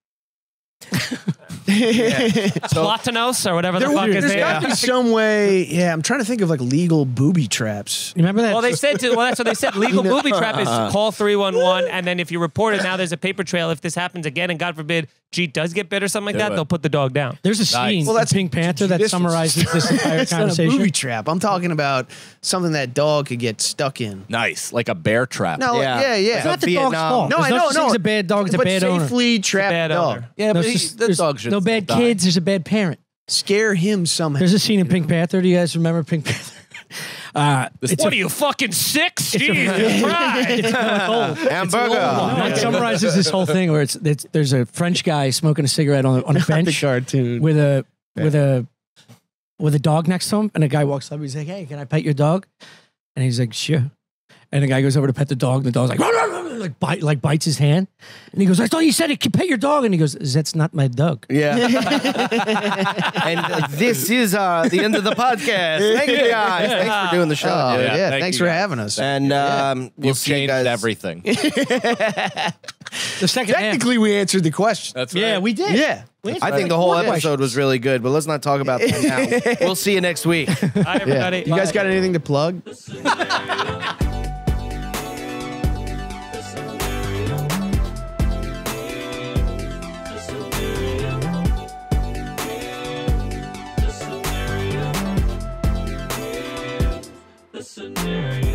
So, Platanos or whatever the fuck is there. There's got to be some way. Yeah, I'm trying to think of like legal booby traps. You remember that? Well, they said. Well, that's what they said. Legal booby trap is call 311, and then if you report it, now there's a paper trail. If this happens again, and God forbid, Jeet does get bit or something like that, they'll put the dog down. There's a scene. Well, that's Pink Panther that summarizes this entire conversation. Not a booby trap. I'm talking about something that dog could get stuck in. Nice, like a bear trap. No, yeah. It's not the dog's fault. No, I know. No, it's a bad dog. It's a bad owner. But safely trapped dog. Yeah, but the dog should. No bad kids. There's a bad parent. Scare him somehow. There's a scene in Pink Panther. Do you guys remember Pink Panther? What are you, fucking six? Jesus Christ! Hamburger. It summarizes this whole thing where it's there's a French guy smoking a cigarette on a bench with a dog next to him, and a guy walks up. He's like, "Hey, can I pet your dog?" And he's like, "Sure." And the guy goes over to pet the dog, and the dog's like, "Rah, rah, rah." Like bites his hand, and he goes, "I thought you said it could pet your dog." And he goes, "That's not my dog." Yeah. And this is the end of the podcast. Thank you guys. Thanks for doing the show. Oh, yeah. Thanks for having us. And we'll see you guys. Everything. The second technically we answered the question. That's right. Yeah, we did. Yeah. I think the whole episode was really good, but let's not talk about that now. We'll see you next week. Hi, everybody. You guys got anything to plug? Scenario.